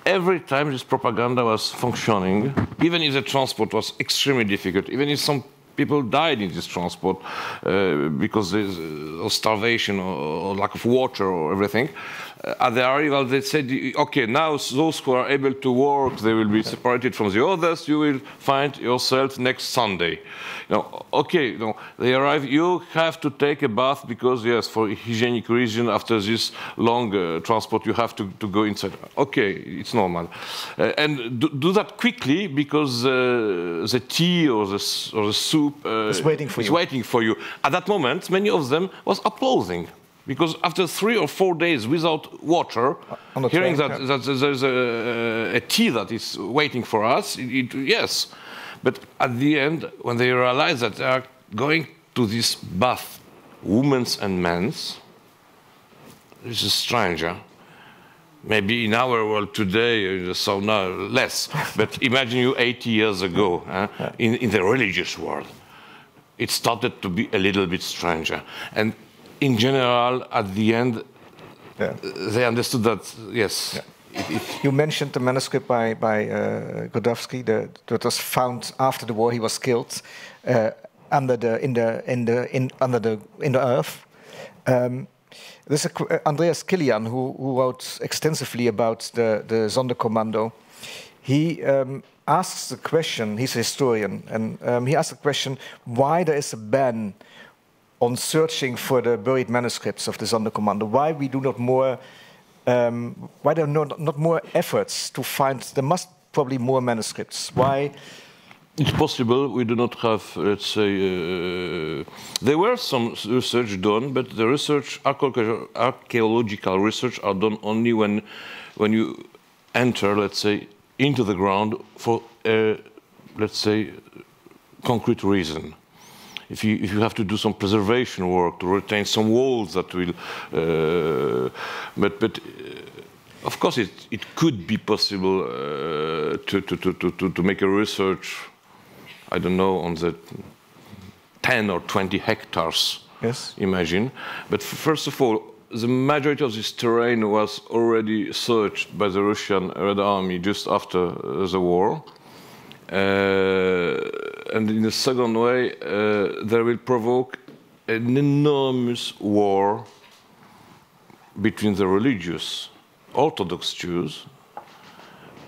every time this propaganda was functioning, even if the transport was extremely difficult, even if some people died in this transport because of starvation or lack of water or everything. At the arrival, they said, okay, now those who are able to work, they will be separated from the others. You will find yourself next Sunday. No, okay, no, they arrive. You have to take a bath because, yes, for hygienic reason, after this long transport, you have to go inside. Okay, it's normal. And do that quickly because the tea or the soup is waiting for you. At that moment, many of them was applauding. Because after 3 or 4 days without water, hearing that there's a tea that is waiting for us, yes. But at the end, when they realize that they are going to this bath, women's and men's, this is strange, huh? Maybe in our world today, so now less. But imagine you 80 years ago, huh? In the religious world. It started to be a little bit stranger. And in general, at the end, they understood that, yes. Yeah. You mentioned the manuscript by Gradowski that was found after the war. He was killed under the earth. There's Andreas Kilian, who wrote extensively about the Sonderkommando. He asks the question, he's a historian, and he asks the question why there is a ban on searching for the buried manuscripts of the Sonderkommando, why we do not more, why there are not more efforts to find, there must probably more manuscripts, why? It's possible, we do not have, let's say, there were some research done, but the research, archaeological research are done only when you enter, let's say, into the ground for, let's say, concrete reason. If you have to do some preservation work to retain some walls that will, but of course it could be possible to make a research. I don't know, on the 10 or 20 hectares, yes. Imagine. But first of all, the majority of this terrain was already searched by the Russian Red Army just after the war. And in the second way, they will provoke an enormous war between the religious, Orthodox Jews,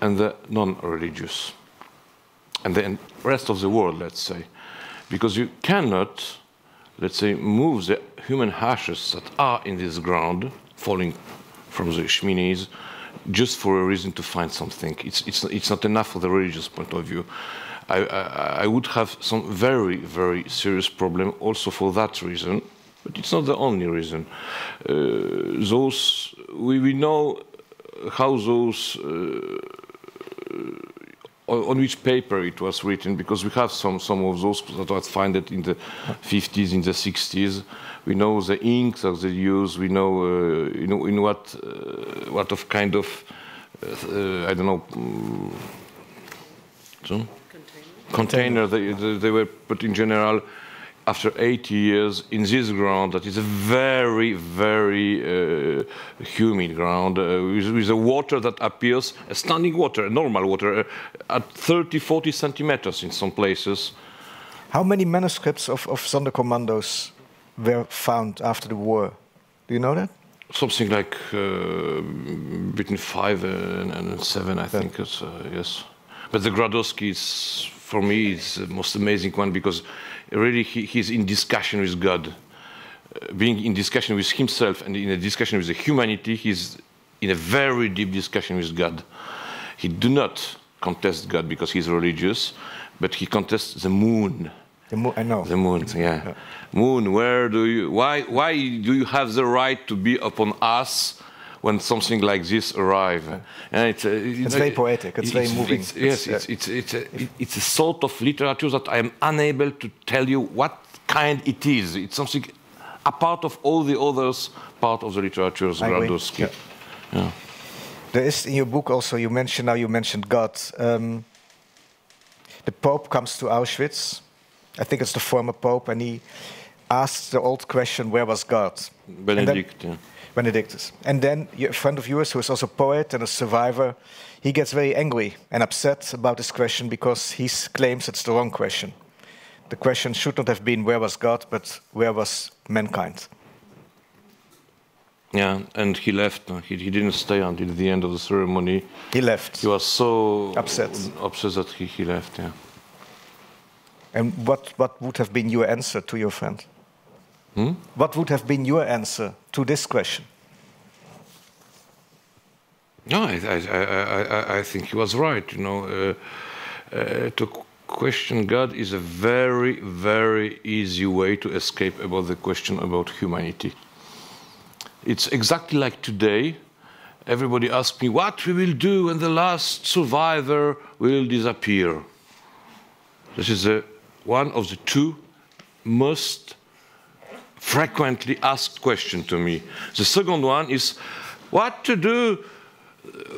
and the non-religious. And the rest of the world, let's say, because you cannot, let's say, move the human ashes that are in this ground, falling from the chimneys, just for a reason to find something. It's not enough for the religious point of view. I would have some very, very serious problem also for that reason, but it's not the only reason. Those, we know how those, on which paper it was written, because we have some of those that was found in the 50s, in the 60s. We know the inks that they use. We know, you know, in what of kind of I don't know container they were put in general. After 80 years in this ground, that is a very, very humid ground with a water that appears standing water, normal water, at 30, 40 centimeters in some places. How many manuscripts of Sonderkommandos were found after the war? Do you know that? Something like between 5 and 7, I think. It's, yes, but the Gradowski is, for me, is the most amazing one because. Really, he's in discussion with God. Being in discussion with himself and in a discussion with the humanity, he's in a very deep discussion with God. He do not contest God because he's religious, but he contests the moon. The moon, I know. The moon, yeah. Yeah. Moon, where do you? Why do you have the right to be upon us when something like this arrives? Yeah. And it's very poetic. It's very moving. It's a sort of literature that I am unable to tell you what kind it is. It's something apart of all the others part of the literature of Gradowski. Yeah. Yeah. There is in your book also. You mentioned God. The Pope comes to Auschwitz. I think it's the former Pope, and he asks the old question: Where was God? Benedictus. And then a friend of yours, who is also a poet and a survivor, he gets very angry and upset about this question because he claims it's the wrong question. The question should not have been where was God, but where was mankind? Yeah, and he left. He didn't stay until the end of the ceremony. He left. He was so upset that he left, yeah. And what would have been your answer to your friend? Hmm? What would have been your answer to this question? No, I think he was right. You know, to question God is a very, very easy way to escape about the question about humanity. It's exactly like today. Everybody asks me what we will do when the last survivor will disappear. This is one of the two most frequently asked question to me. The second one is what to do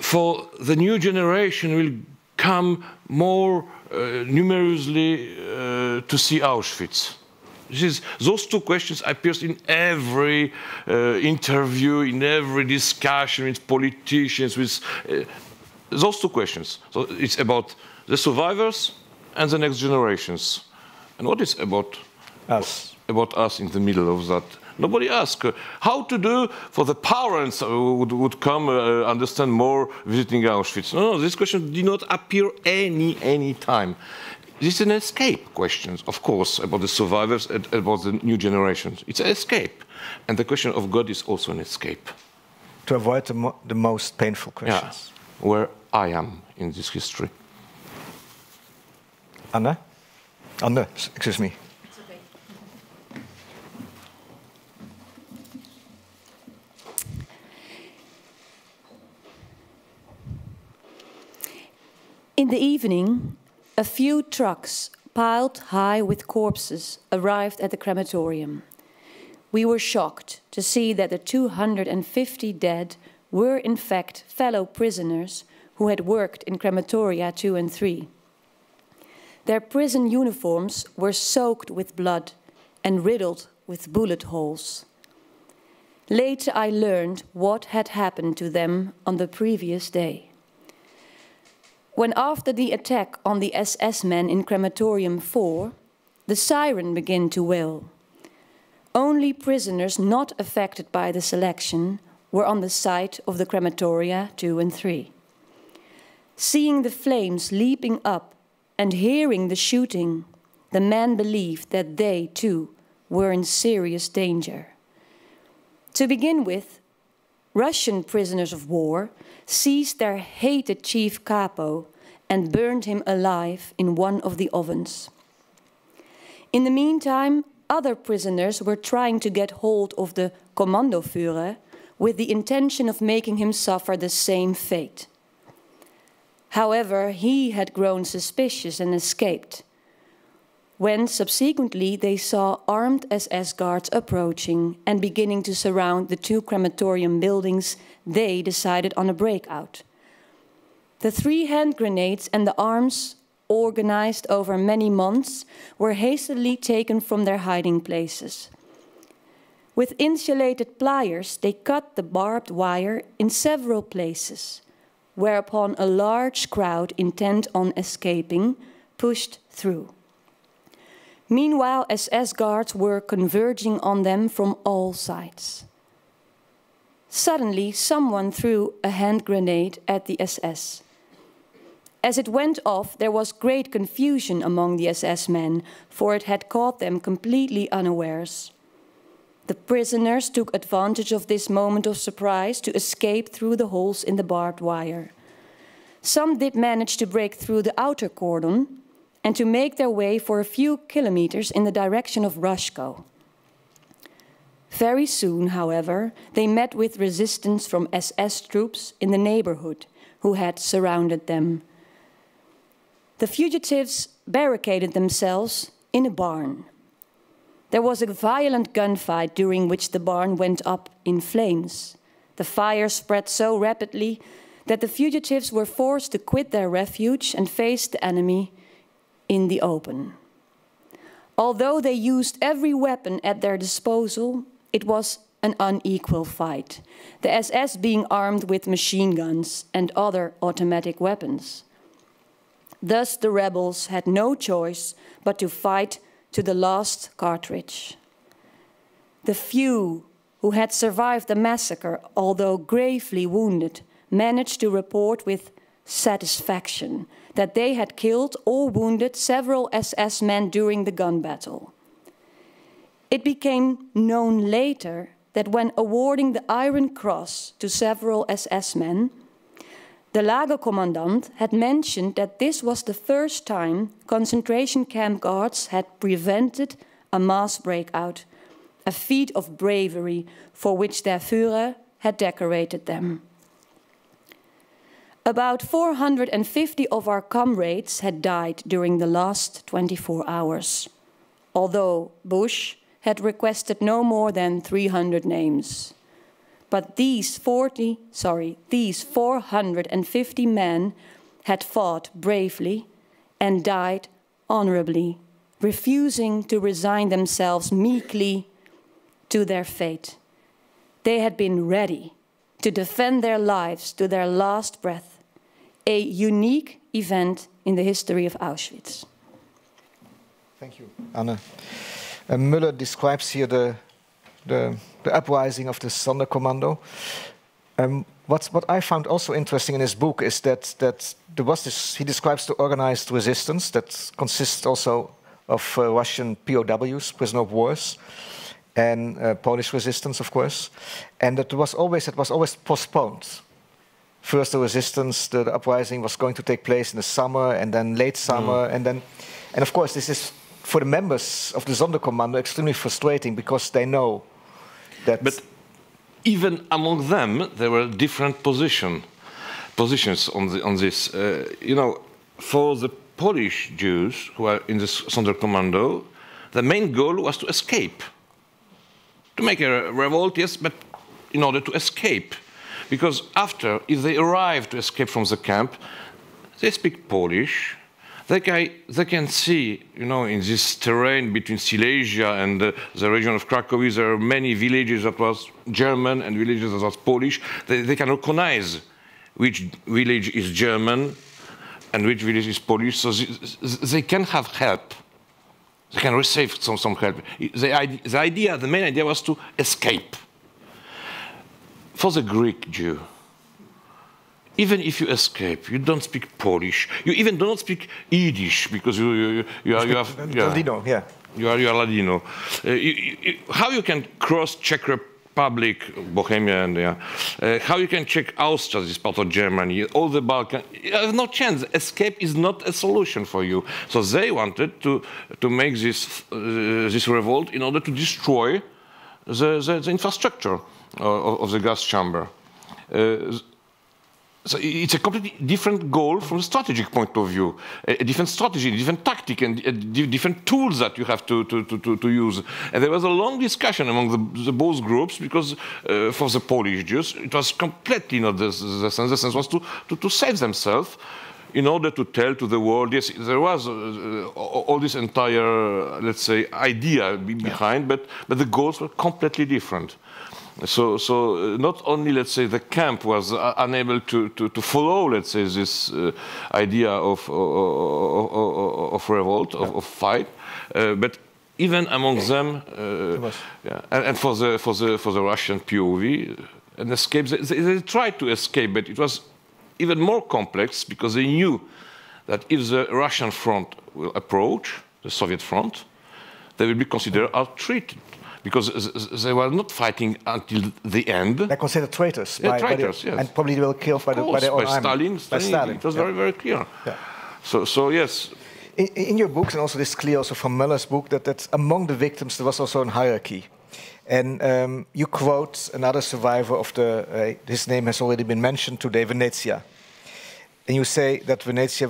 for the new generation will come more numerously to see Auschwitz. Those two questions appear in every interview, in every discussion with politicians, with those two questions. So it's about the survivors and the next generations. And what is about us? About us in the middle of that. Nobody asked how to do for the parents who would come understand more visiting Auschwitz. No, this question did not appear any time. This is an escape question, of course, about the survivors and about the new generations. It's an escape. And the question of God is also an escape. To avoid the most painful questions. Yeah. Where I am in this history. Anne? Anne, excuse me. It's okay. In the evening, a few trucks piled high with corpses arrived at the crematorium. We were shocked to see that the 250 dead were in fact fellow prisoners who had worked in crematoria 2 and 3. Their prison uniforms were soaked with blood and riddled with bullet holes. Later I learned what had happened to them on the previous day. When after the attack on the SS men in crematorium 4, the siren began to wail. Only prisoners not affected by the selection were on the site of the crematoria 2 and 3. Seeing the flames leaping up and hearing the shooting, the men believed that they, too, were in serious danger. To begin with, Russian prisoners of war seized their hated chief Capo and burned him alive in one of the ovens. In the meantime, other prisoners were trying to get hold of the Kommandoführer with the intention of making him suffer the same fate. However, he had grown suspicious and escaped. When subsequently they saw armed SS guards approaching and beginning to surround the 2 crematorium buildings, they decided on a breakout. The 3 hand grenades and the arms, organized over many months, were hastily taken from their hiding places. With insulated pliers, they cut the barbed wire in several places, whereupon a large crowd intent on escaping pushed through. Meanwhile, SS guards were converging on them from all sides. Suddenly, someone threw a hand grenade at the SS. As it went off, there was great confusion among the SS men, for it had caught them completely unawares. The prisoners took advantage of this moment of surprise to escape through the holes in the barbed wire. Some did manage to break through the outer cordon and to make their way for a few kilometers in the direction of Rashko. Very soon, however, they met with resistance from SS troops in the neighborhood who had surrounded them. The fugitives barricaded themselves in a barn. There was a violent gunfight during which the barn went up in flames. The fire spread so rapidly that the fugitives were forced to quit their refuge and face the enemy in the open. Although they used every weapon at their disposal, it was an unequal fight, the SS being armed with machine guns and other automatic weapons. Thus, the rebels had no choice but to fight to the last cartridge. The few who had survived the massacre, although gravely wounded, managed to report with satisfaction that they had killed or wounded several SS men during the gun battle. It became known later that when awarding the Iron Cross to several SS men, the Lagerkommandant had mentioned that this was the first time concentration camp guards had prevented a mass breakout, a feat of bravery for which their Führer had decorated them. About 450 of our comrades had died during the last 24 hours, although Busch had requested no more than 300 names. But these 450 men had fought bravely and died honorably, refusing to resign themselves meekly to their fate. They had been ready to defend their lives to their last breath, a unique event in the history of Auschwitz. Thank you, Anne. Müller describes here the the uprising of the Sonderkommando. What I found also interesting in his book is that there was this, he describes the organized resistance that consists also of Russian POWs, prisoner of wars, and Polish resistance, of course, and that was always postponed. First, the resistance, the uprising was going to take place in the summer, and then late summer, and of course, this is for the members of the Sonderkommando extremely frustrating because they know that. But even among them, there were different positions on this. You know, for the Polish Jews who are in the Sonderkommando, the main goal was to escape, to make a revolt, yes, but in order to escape. Because after, if they arrive to escape from the camp, they speak Polish. They can see, you know, in this terrain between Silesia and the region of Krakow, there are many villages that was German and villages that was Polish. They can recognize which village is German and which village is Polish. So they can have help. They can receive some help. The main idea was to escape. For the Greek Jew, even if you escape, you don't speak Polish. You even don't speak Yiddish because you are Ladino. How you can cross Czech Republic, Bohemia, and how you can check Austria, this part of Germany, all the Balkans? You have no chance. Escape is not a solution for you. So they wanted to make this revolt in order to destroy the infrastructure of the gas chamber. So it's a completely different goal from a strategic point of view, a different strategy, a different tactic, and different tools that you have to use. And there was a long discussion among the both groups because for the Polish Jews, it was completely not the sense. The sense was to save themselves in order to tell to the world, yes, there was all this entire, let's say, idea behind, but the goals were completely different. So not only, let's say, the camp was unable to follow, let's say, this idea of revolt, of fight, but even among them, and for the Russian POV, an escape. They tried to escape, but it was even more complex because they knew that if the Russian front will approach the Soviet front, they will be considered out-treated. Because they were not fighting until the end. They're considered traitors. Traitors, yes. And probably they were killed by their own army. By Stalin. It was very, very clear. Yeah. So yes. In your books, and also this is clear also from Müller's book, that among the victims there was also a hierarchy. And you quote another survivor of the, his name has already been mentioned today, Venezia. And you say that Venezia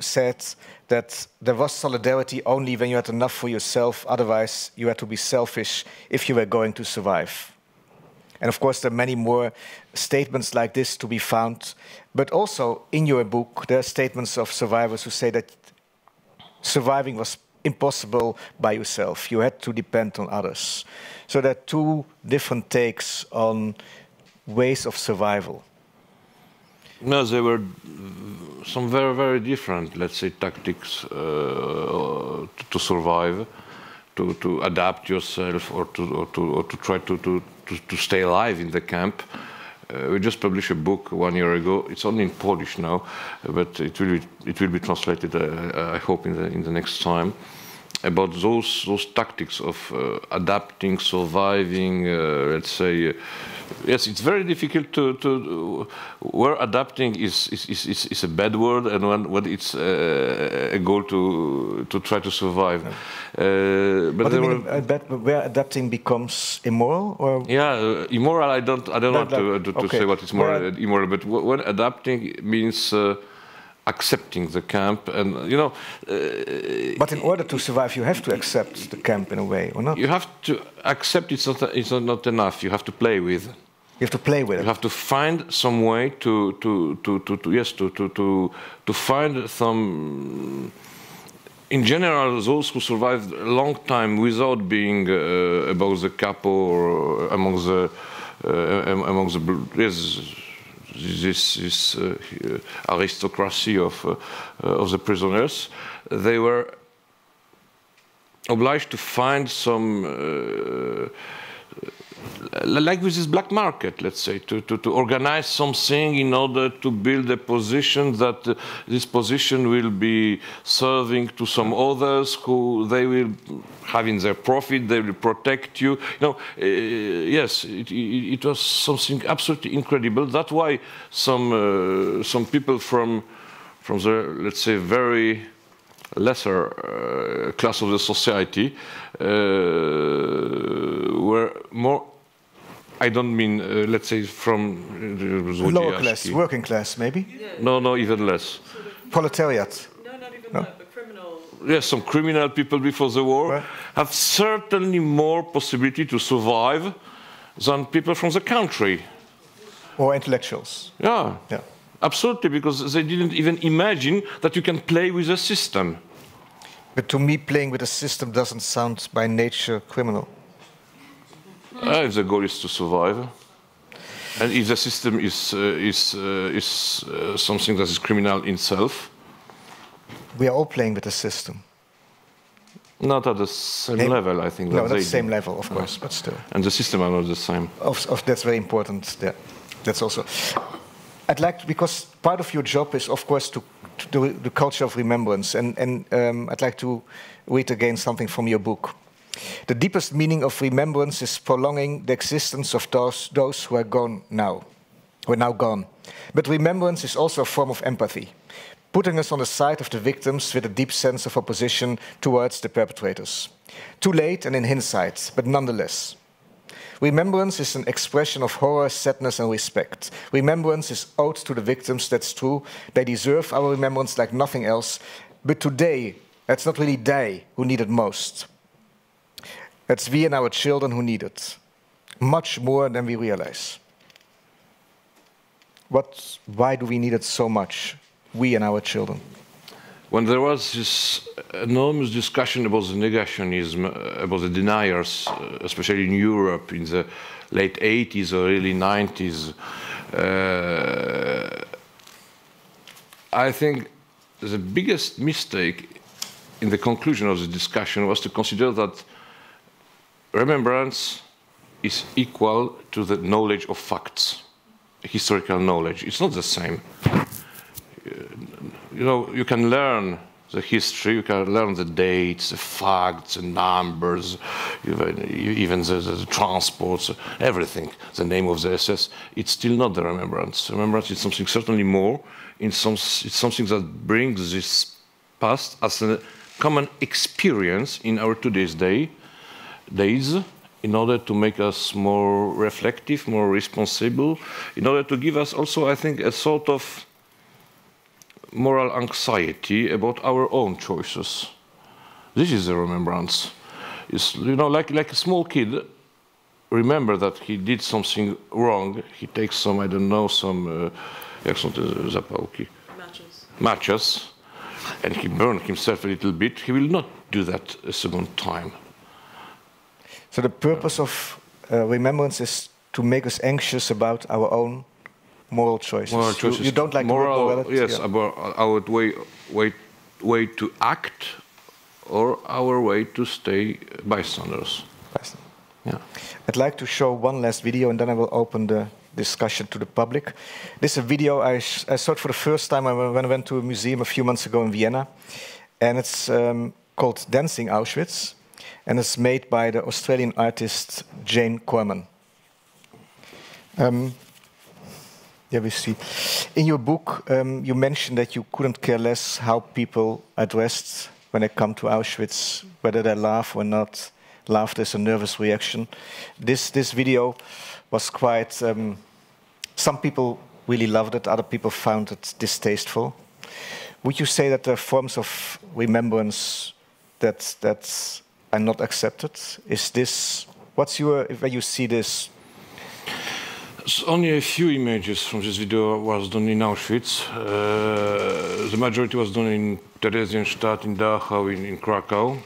said that there was solidarity only when you had enough for yourself, otherwise you had to be selfish if you were going to survive. And of course there are many more statements like this to be found, but also in your book there are statements of survivors who say that surviving was impossible by yourself, you had to depend on others. So there are two different takes on ways of survival. No, there were some very, very different, let's say, tactics to survive, to adapt yourself, or to try to stay alive in the camp. We just published a book 1 year ago. It's only in Polish now, but it will be translated, I hope, in the next time, about those tactics of adapting, surviving, let's say. Yes, it's very difficult to where adapting is a bad word and when it's a goal to try to survive. But where adapting becomes immoral, or immoral. I don't want to say what is more immoral. But when adapting means accepting the camp, and you know. But in order to survive, you have to accept the camp in a way, or not? You have to accept it's not enough. You have to play with. You have to play with it. You have to find some way to find some. In general, those who survived a long time without being above the capo or among this aristocracy of the prisoners, they were obliged to find some like with this black market, let's say, to organize something in order to build a position that this position will be serving to some others who they will have in their profit, they will protect you. You know, yes, it was something absolutely incredible. That's why some people from the, let's say, very lesser class of the society were more, I don't mean, let's say, from lower class, working class, maybe? Yeah. No, no, even less. Sort of proletariat. No, not even no? that, but criminal. Yes, some criminal people before the war have certainly more possibility to survive than people from the country. Or intellectuals. Yeah. Yeah. Absolutely, because they didn't even imagine that you can play with a system. But to me, playing with a system doesn't sound by nature criminal. If the goal is to survive, and if the system is something that is criminal in itself. We are all playing with the system. Not at the same level, I think. No, not the same level, of course, but still. And the system are not the same. That's very important. Yeah. That's also... I'd like to, because part of your job is, of course, to do the culture of remembrance. And I'd like to read again something from your book. The deepest meaning of remembrance is prolonging the existence of those who are gone now, But remembrance is also a form of empathy, putting us on the side of the victims with a deep sense of opposition towards the perpetrators. Too late and in hindsight, but nonetheless. Remembrance is an expression of horror, sadness, and respect. Remembrance is owed to the victims, that's true. They deserve our remembrance like nothing else. But today, it's not really they who need it most. It's we and our children who need it. Much more than we realize. Why do we need it so much, we and our children? When there was this enormous discussion about the negationism, about the deniers, especially in Europe in the late 80s or early 90s, I think the biggest mistake in the conclusion of the discussion was to consider that remembrance is equal to the knowledge of facts, historical knowledge. It's not the same. You know, you can learn the history, you can learn the dates, the facts, the numbers, even the transports, everything, the name of the SS. It's still not the remembrance. Remembrance is something certainly more. It's something that brings this past as a common experience in our today's days in order to make us more reflective, more responsible, in order to give us also, I think, a sort of moral anxiety about our own choices. This is a remembrance. It's, you know, like a small kid, remember that he did something wrong. He takes some, I don't know, some matches, and he burned himself a little bit. He will not do that a second time. So the purpose of remembrance is to make us anxious about our own moral choices. Moral choices. You don't like morality? Yes, about our way to act or our way to stay bystanders. Yeah. I'd like to show one last video and then I will open the discussion to the public. This is a video I saw for the first time when I went to a museum a few months ago in Vienna. And it's called Dancing Auschwitz. And it's made by the Australian artist Jane Corman. Yeah, we see. In your book, you mentioned that you couldn't care less how people are dressed when they come to Auschwitz, whether they laugh or not. Laughter is a nervous reaction. This video was quite... some people really loved it, other people found it distasteful. Would you say that there are forms of remembrance that are not accepted? Is this... What's your... When you see this... Only a few images from this video was done in Auschwitz. The majority was done in Theresienstadt, in Dachau, in Krakow.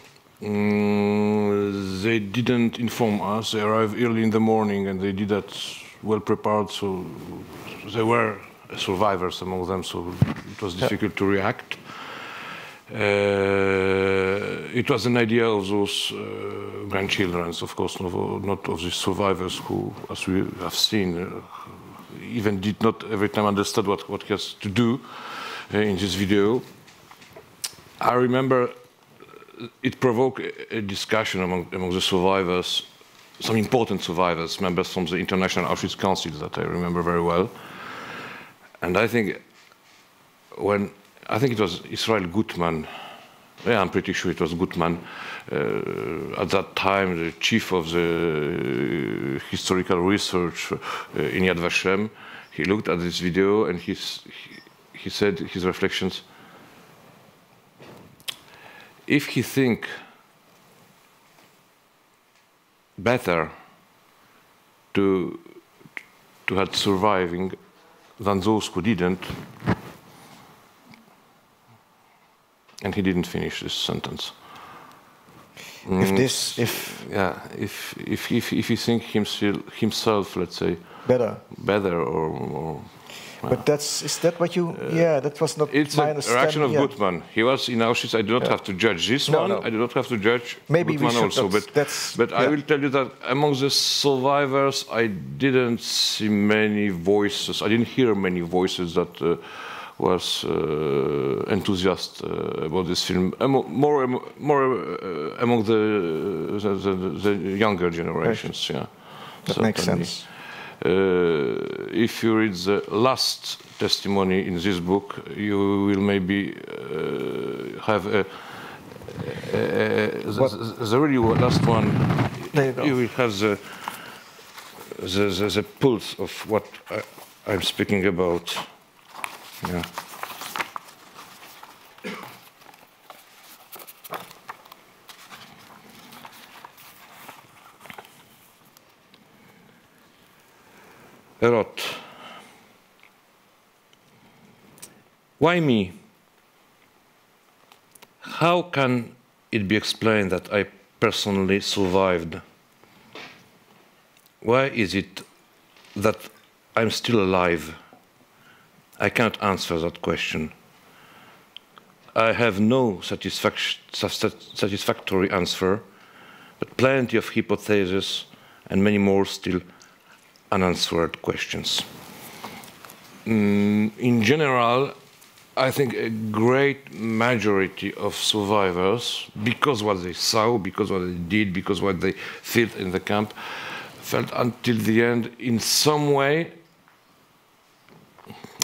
They didn't inform us. They arrived early in the morning and they did that well prepared, so there were survivors among them, so it was difficult to react. it was an idea of those grandchildren, of course, not of the survivors who, as we have seen, even did not every time understand what he has to do in this video. I remember it provoked a discussion among the survivors, some important survivors, members from the International Auschwitz Council that I remember very well. And I think I think it was Israel Gutman, yeah, I'm pretty sure it was Gutman, at that time the chief of the historical research in Yad Vashem. He looked at this video and he said his reflections. If he think better to had surviving than those who didn't, and he didn't finish this sentence. If he think himself, let's say, better, or but is that what you? Yeah, that was not. It's a reaction of Gutman. He was in Auschwitz. I do not have to judge this one. No. I do not have to judge Gutman also. But I will tell you that among the survivors, I didn't see many voices. I didn't hear many voices that was enthusiastic about this film. More among the younger generations. Right. Yeah, that certainly makes sense. If you read the last testimony in this book, you will maybe have the really last one. There you go. You will have the pulse of what I'm speaking about. Yeah. Erot. Why me? How can it be explained that I personally survived? Why is it that I'm still alive? I can't answer that question. I have no satisfactory answer, but plenty of hypotheses and many more still unanswered questions. In general, I think a great majority of survivors, because what they saw, because what they did, because what they felt in the camp, felt until the end in some way,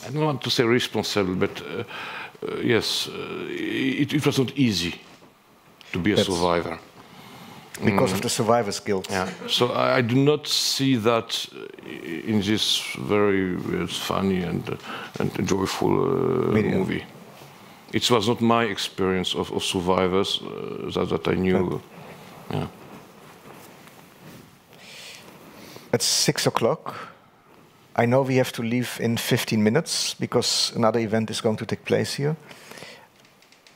I don't want to say responsible, but yes, it was not easy to be a survivor. Because of the survivor's guilt. Yeah. So I do not see that in this very funny and joyful movie. It was not my experience of survivors that I knew. Yeah. It's 6 o'clock. I know we have to leave in 15 minutes because another event is going to take place here.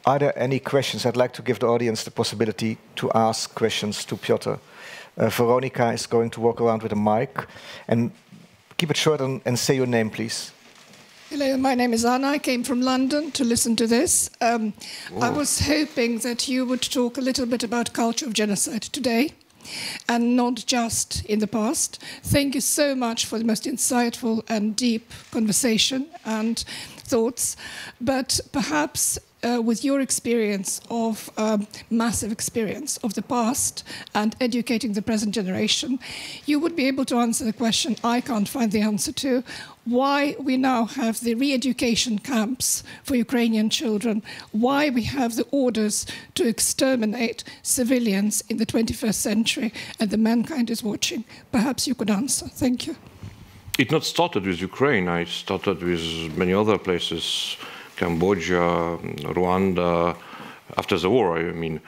Are there any questions? I'd like to give the audience the possibility to ask questions to Piotr. Veronica is going to walk around with a mic. And keep it short and say your name, please. Hello, my name is Anna. I came from London to listen to this. I was hoping that you would talk a little bit about culture of genocide today and not just in the past. Thank you so much for the most insightful and deep conversation and thoughts. But perhaps with your experience of massive experience of the past and educating the present generation, you would be able to answer the question I can't find the answer to, why we now have the re-education camps for Ukrainian children, why we have the orders to exterminate civilians in the 21st century, and the mankind is watching. Perhaps you could answer. Thank you. It not started with Ukraine. It started with many other places. Cambodia, Rwanda, after the war, I mean.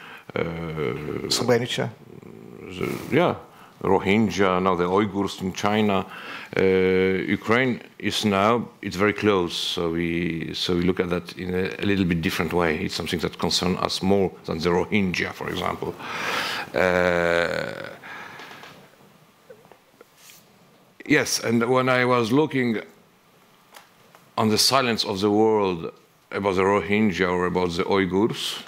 Srebrenica? Yeah, Rohingya, now the Uyghurs in China. Ukraine is now, it's very close, so we look at that in a little bit different way. It's something that concerns us more than the Rohingya, for example. Yes, and when I was looking on the silence of the world about the Rohingya or about the Uyghurs,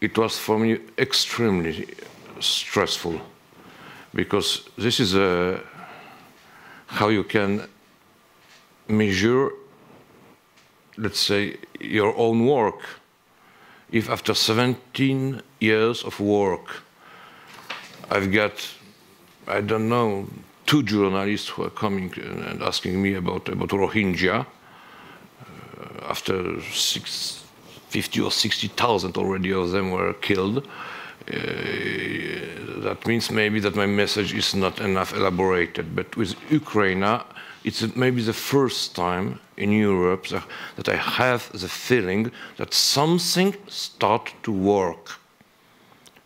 it was for me extremely stressful, because this is how you can measure, let's say, your own work. If after 17 years of work, I've got, I don't know, 2 journalists who are coming and asking me about Rohingya, after 50 or 60,000 already of them were killed, that means maybe that my message is not enough elaborated. But with Ukraine, it's maybe the first time in Europe that I have the feeling that something starts to work.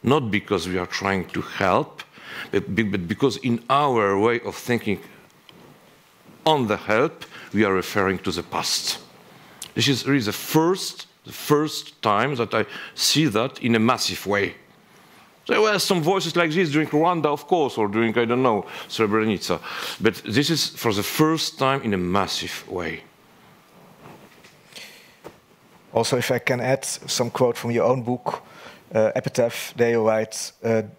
Not because we are trying to help, but because in our way of thinking on the help, we are referring to the past. This is really the first time that I see that in a massive way. There were some voices like this during Rwanda, of course, or during, I don't know, Srebrenica. But this is for the first time in a massive way. Also, if I can add some quote from your own book, Epitaph, there you write,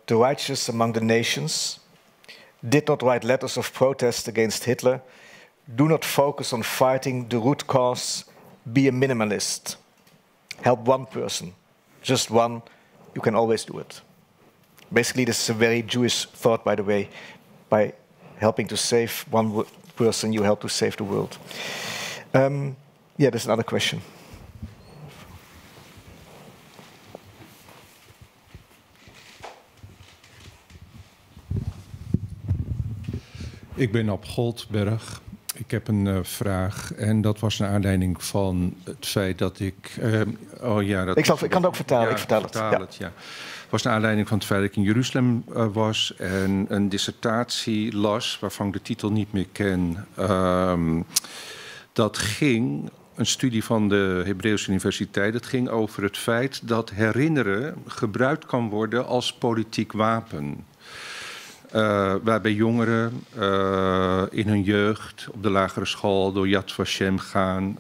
"The righteous among the nations did not write letters of protest against Hitler. Do not focus on fighting the root cause. Be a minimalist. Help one person, just one. You can always do it." Basically, this is a very Jewish thought, by the way. By helping to save one person, you help to save the world. Yeah, there's another question. Ik ben Ab Goldberg. Ik heb een vraag en dat was naar aanleiding van het feit dat ik... Ik kan het ook vertalen, ja, ik vertaal het. Ja. Het was naar aanleiding van het feit dat ik in Jeruzalem was en een dissertatie las, waarvan ik de titel niet meer ken. Dat ging, een studie van de Hebreeuwse Universiteit, dat ging over het feit dat herinneren gebruikt kan worden als politiek wapen. Waarbij jongeren in hun jeugd op de lagere school door Yad Vashem gaan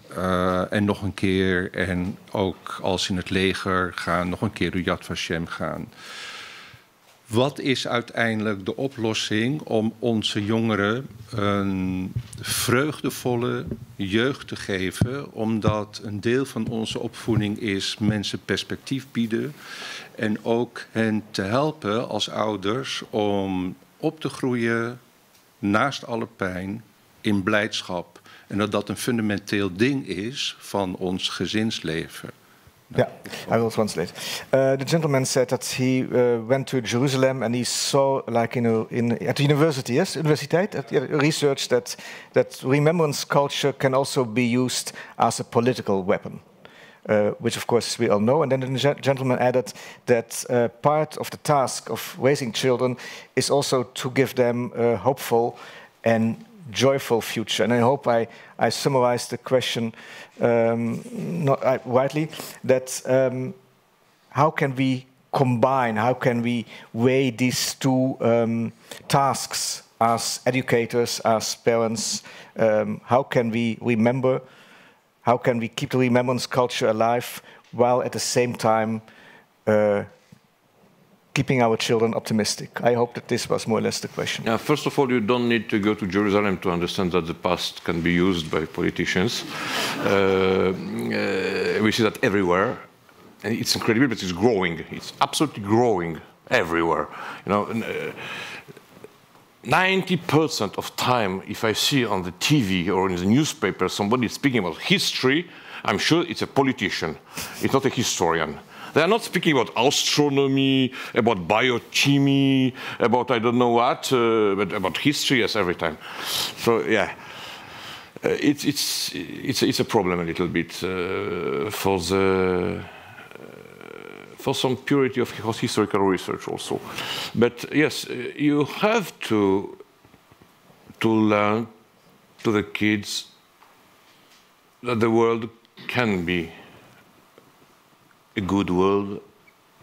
en nog een keer. En ook als in het leger gaan, nog een keer door Yad Vashem gaan. Wat is uiteindelijk de oplossing om onze jongeren een vreugdevolle jeugd te geven? Omdat een deel van onze opvoeding is mensen perspectief bieden. En ook hen te helpen als ouders om op te groeien naast alle pijn in blijdschap. En dat dat een fundamenteel ding is van ons gezinsleven. Yeah, I will translate. The gentleman said that he went to Jerusalem and he saw, like, you know, at the university, yes, research that remembrance culture can also be used as a political weapon, which of course we all know. And then the gentleman added that part of the task of raising children is also to give them a hopeful and joyful future. And I hope I summarized the question rightly, that how can we combine, how can we weigh these two tasks as educators, as parents? How can we remember, how can we keep the remembrance culture alive while at the same time keeping our children optimistic? I hope that this was more or less the question. Yeah, first of all, you don't need to go to Jerusalem to understand that the past can be used by politicians. We see that everywhere. And it's incredible, but it's growing. It's absolutely growing everywhere. You know, 90% of time, if I see on the TV or in the newspaper somebody speaking about history, I'm sure it's a politician. It's not a historian. They are not speaking about astronomy, about biochemistry, about I don't know what, but about history, yes, every time. So yeah, it's a problem a little bit for some purity of historical research also. But yes, you have to learn to the kids that the world can be a good world,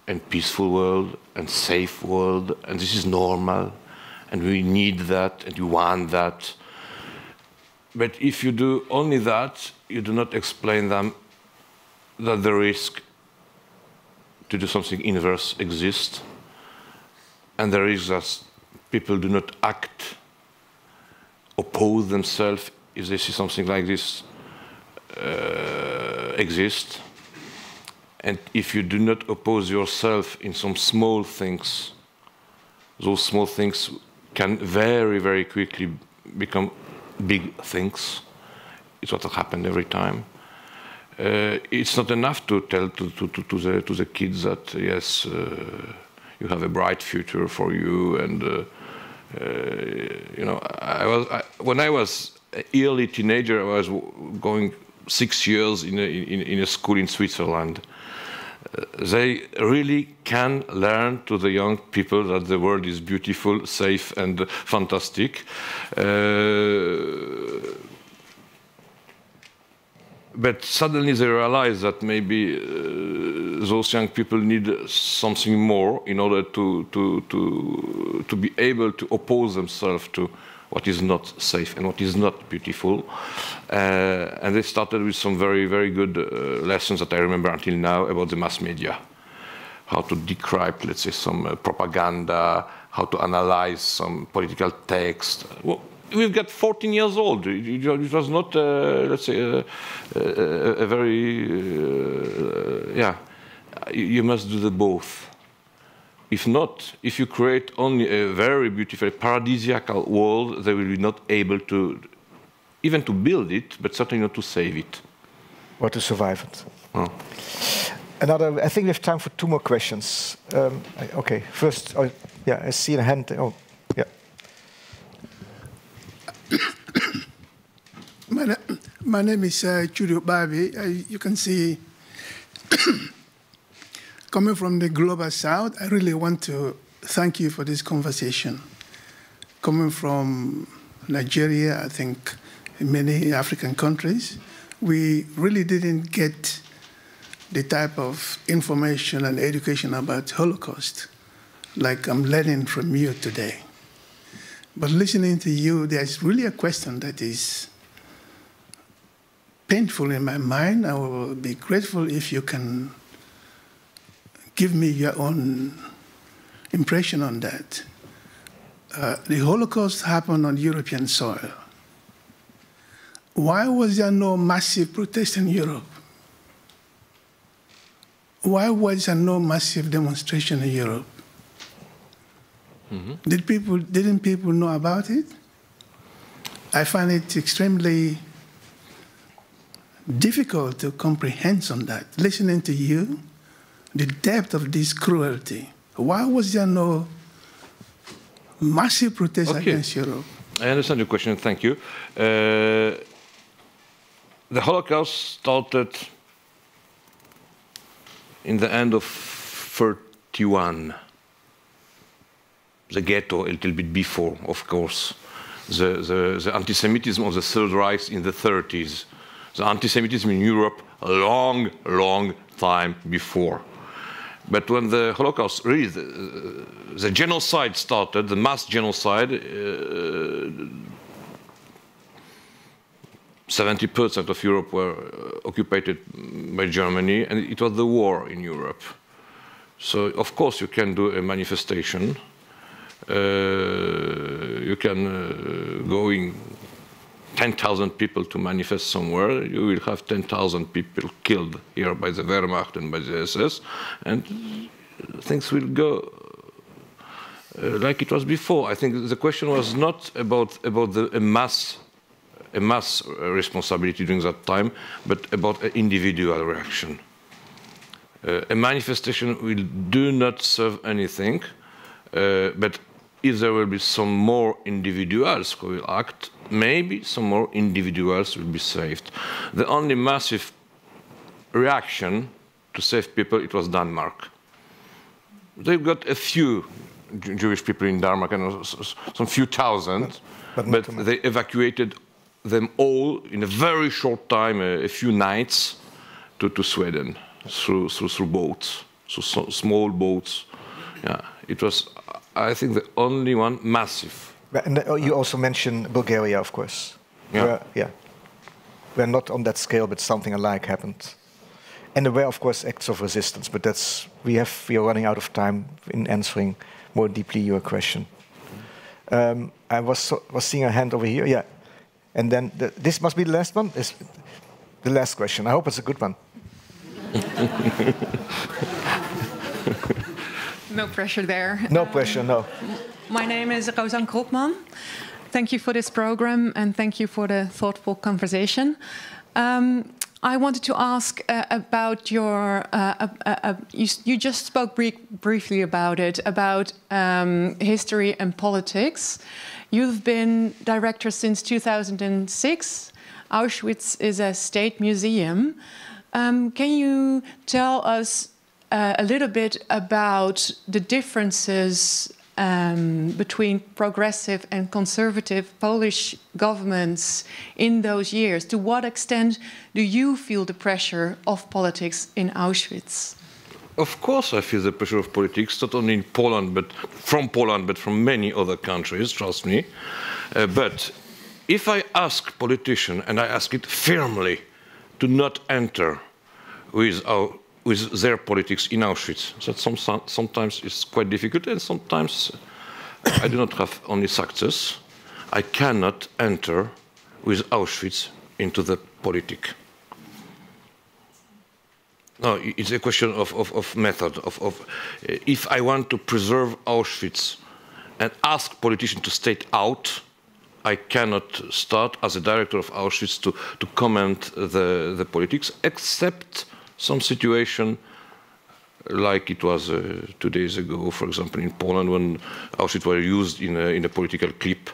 and peaceful world, and safe world, and this is normal, and we need that, and we want that. But if you do only that, you do not explain them that the risk to do something inverse exists, and there is that people do not act, oppose themselves if they see something like this exist. And if you do not oppose yourself in some small things, those small things can very, very quickly become big things. It's what happened every time. It's not enough to tell to the kids that, yes, you have a bright future for you. And, you know, when I was an early teenager, I was going 6 years in a school in Switzerland. They really can learn to the young people that the world is beautiful, safe, and fantastic. But suddenly they realize that maybe those young people need something more in order to be able to oppose themselves to what is not safe and what is not beautiful. And they started with some very, very good lessons that I remember until now about the mass media. How to decrypt, let's say, some propaganda, how to analyze some political text. Well, we've got 14 years old. It was not, let's say, a very, yeah. You must do the both. If not, if you create only a very beautiful, paradisiacal world, they will be not able to, even to build it, but certainly not to save it. Or to survive it. Oh. Another, I think we have time for two more questions. Okay, first, oh, yeah, I see a hand. Oh, yeah. My name is Chudu Babi. You can see... Coming from the Global South, I really want to thank you for this conversation. Coming from Nigeria, I think many African countries, we really didn't get the type of information and education about Holocaust like I'm learning from you today. But listening to you, there's really a question that is painful in my mind. I will be grateful if you can give me your own impression on that. The Holocaust happened on European soil. Why was there no massive protest in Europe? Why was there no massive demonstration in Europe? Mm-hmm. Didn't people know about it? I find it extremely difficult to comprehend on that. Listening to you, the depth of this cruelty. Why was there no massive protest against Europe? I understand your question, thank you. The Holocaust started in the end of 1931. The ghetto, a little bit before, of course. The anti-Semitism of the Third Reich in the 30s. The anti-Semitism in Europe, a long, long time before. But when the Holocaust, really, the genocide started, the mass genocide, 70% of Europe were occupied by Germany, and it was the war in Europe. So, of course, you can do a manifestation. You can go in 10,000 people to manifest somewhere. You will have 10,000 people killed here by the Wehrmacht and by the SS, and things will go like it was before. I think the question was not about a mass responsibility during that time, but about an individual reaction. A manifestation will do not serve anything, but if there will be some more individuals who will act, maybe some more individuals will be saved. The only massive reaction to save people, it was Denmark. They've got a few Jewish people in Denmark, and some few thousand, but they evacuated them all in a very short time, a few nights, to Sweden, through boats, so small boats. Yeah, it was, I think, the only one massive. And you also mentioned Bulgaria, of course. Yeah. Where not on that scale, but something alike happened. And there were, of course, acts of resistance, but that's, we are running out of time in answering more deeply your question. I was seeing a hand over here, yeah. And then, this must be the last one? It's the last question. I hope it's a good one. No pressure there. No pressure, no. My name is Rosanne Kropman. Thank you for this program, and thank you for the thoughtful conversation. I wanted to ask about your, you just spoke briefly about it, about history and politics. You've been director since 2006. Auschwitz is a state museum. Can you tell us a little bit about the differences between progressive and conservative Polish governments in those years? To what extent do you feel the pressure of politics in Auschwitz? Of course I feel the pressure of politics, not only in Poland, but from many other countries, trust me. But if I ask politicians, and I ask it firmly, to not enter with their politics in Auschwitz. So sometimes it's quite difficult, and sometimes I do not have only success. I cannot enter with Auschwitz into the politic. No, it's a question of method. If I want to preserve Auschwitz and ask politicians to stay out, I cannot start as a director of Auschwitz to comment the politics, except some situation like it was 2 days ago, for example, in Poland, when Auschwitz was used in a political clip,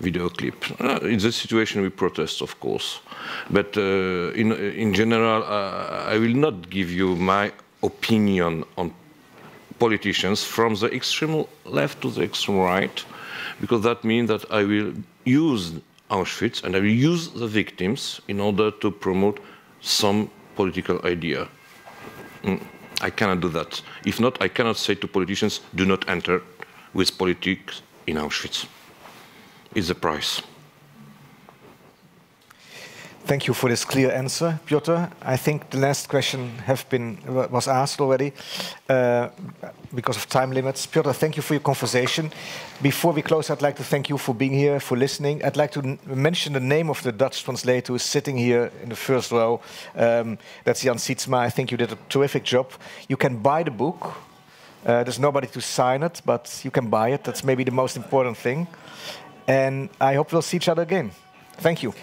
video clip. In this situation, we protest, of course. But in general, I will not give you my opinion on politicians from the extreme left to the extreme right, because that means that I will use Auschwitz and I will use the victims in order to promote some political idea. I cannot do that. If not, I cannot say to politicians, do not enter with politics in Auschwitz. It's the price. Thank you for this clear answer, Piotr. I think the last question was asked already because of time limits. Piotr, thank you for your conversation. Before we close, I'd like to thank you for being here, for listening. I'd like to mention the name of the Dutch translator who is sitting here in the first row. That's Jan Sietsma. I think you did a terrific job. You can buy the book. There's nobody to sign it, but you can buy it. That's maybe the most important thing. And I hope we'll see each other again. Thank you.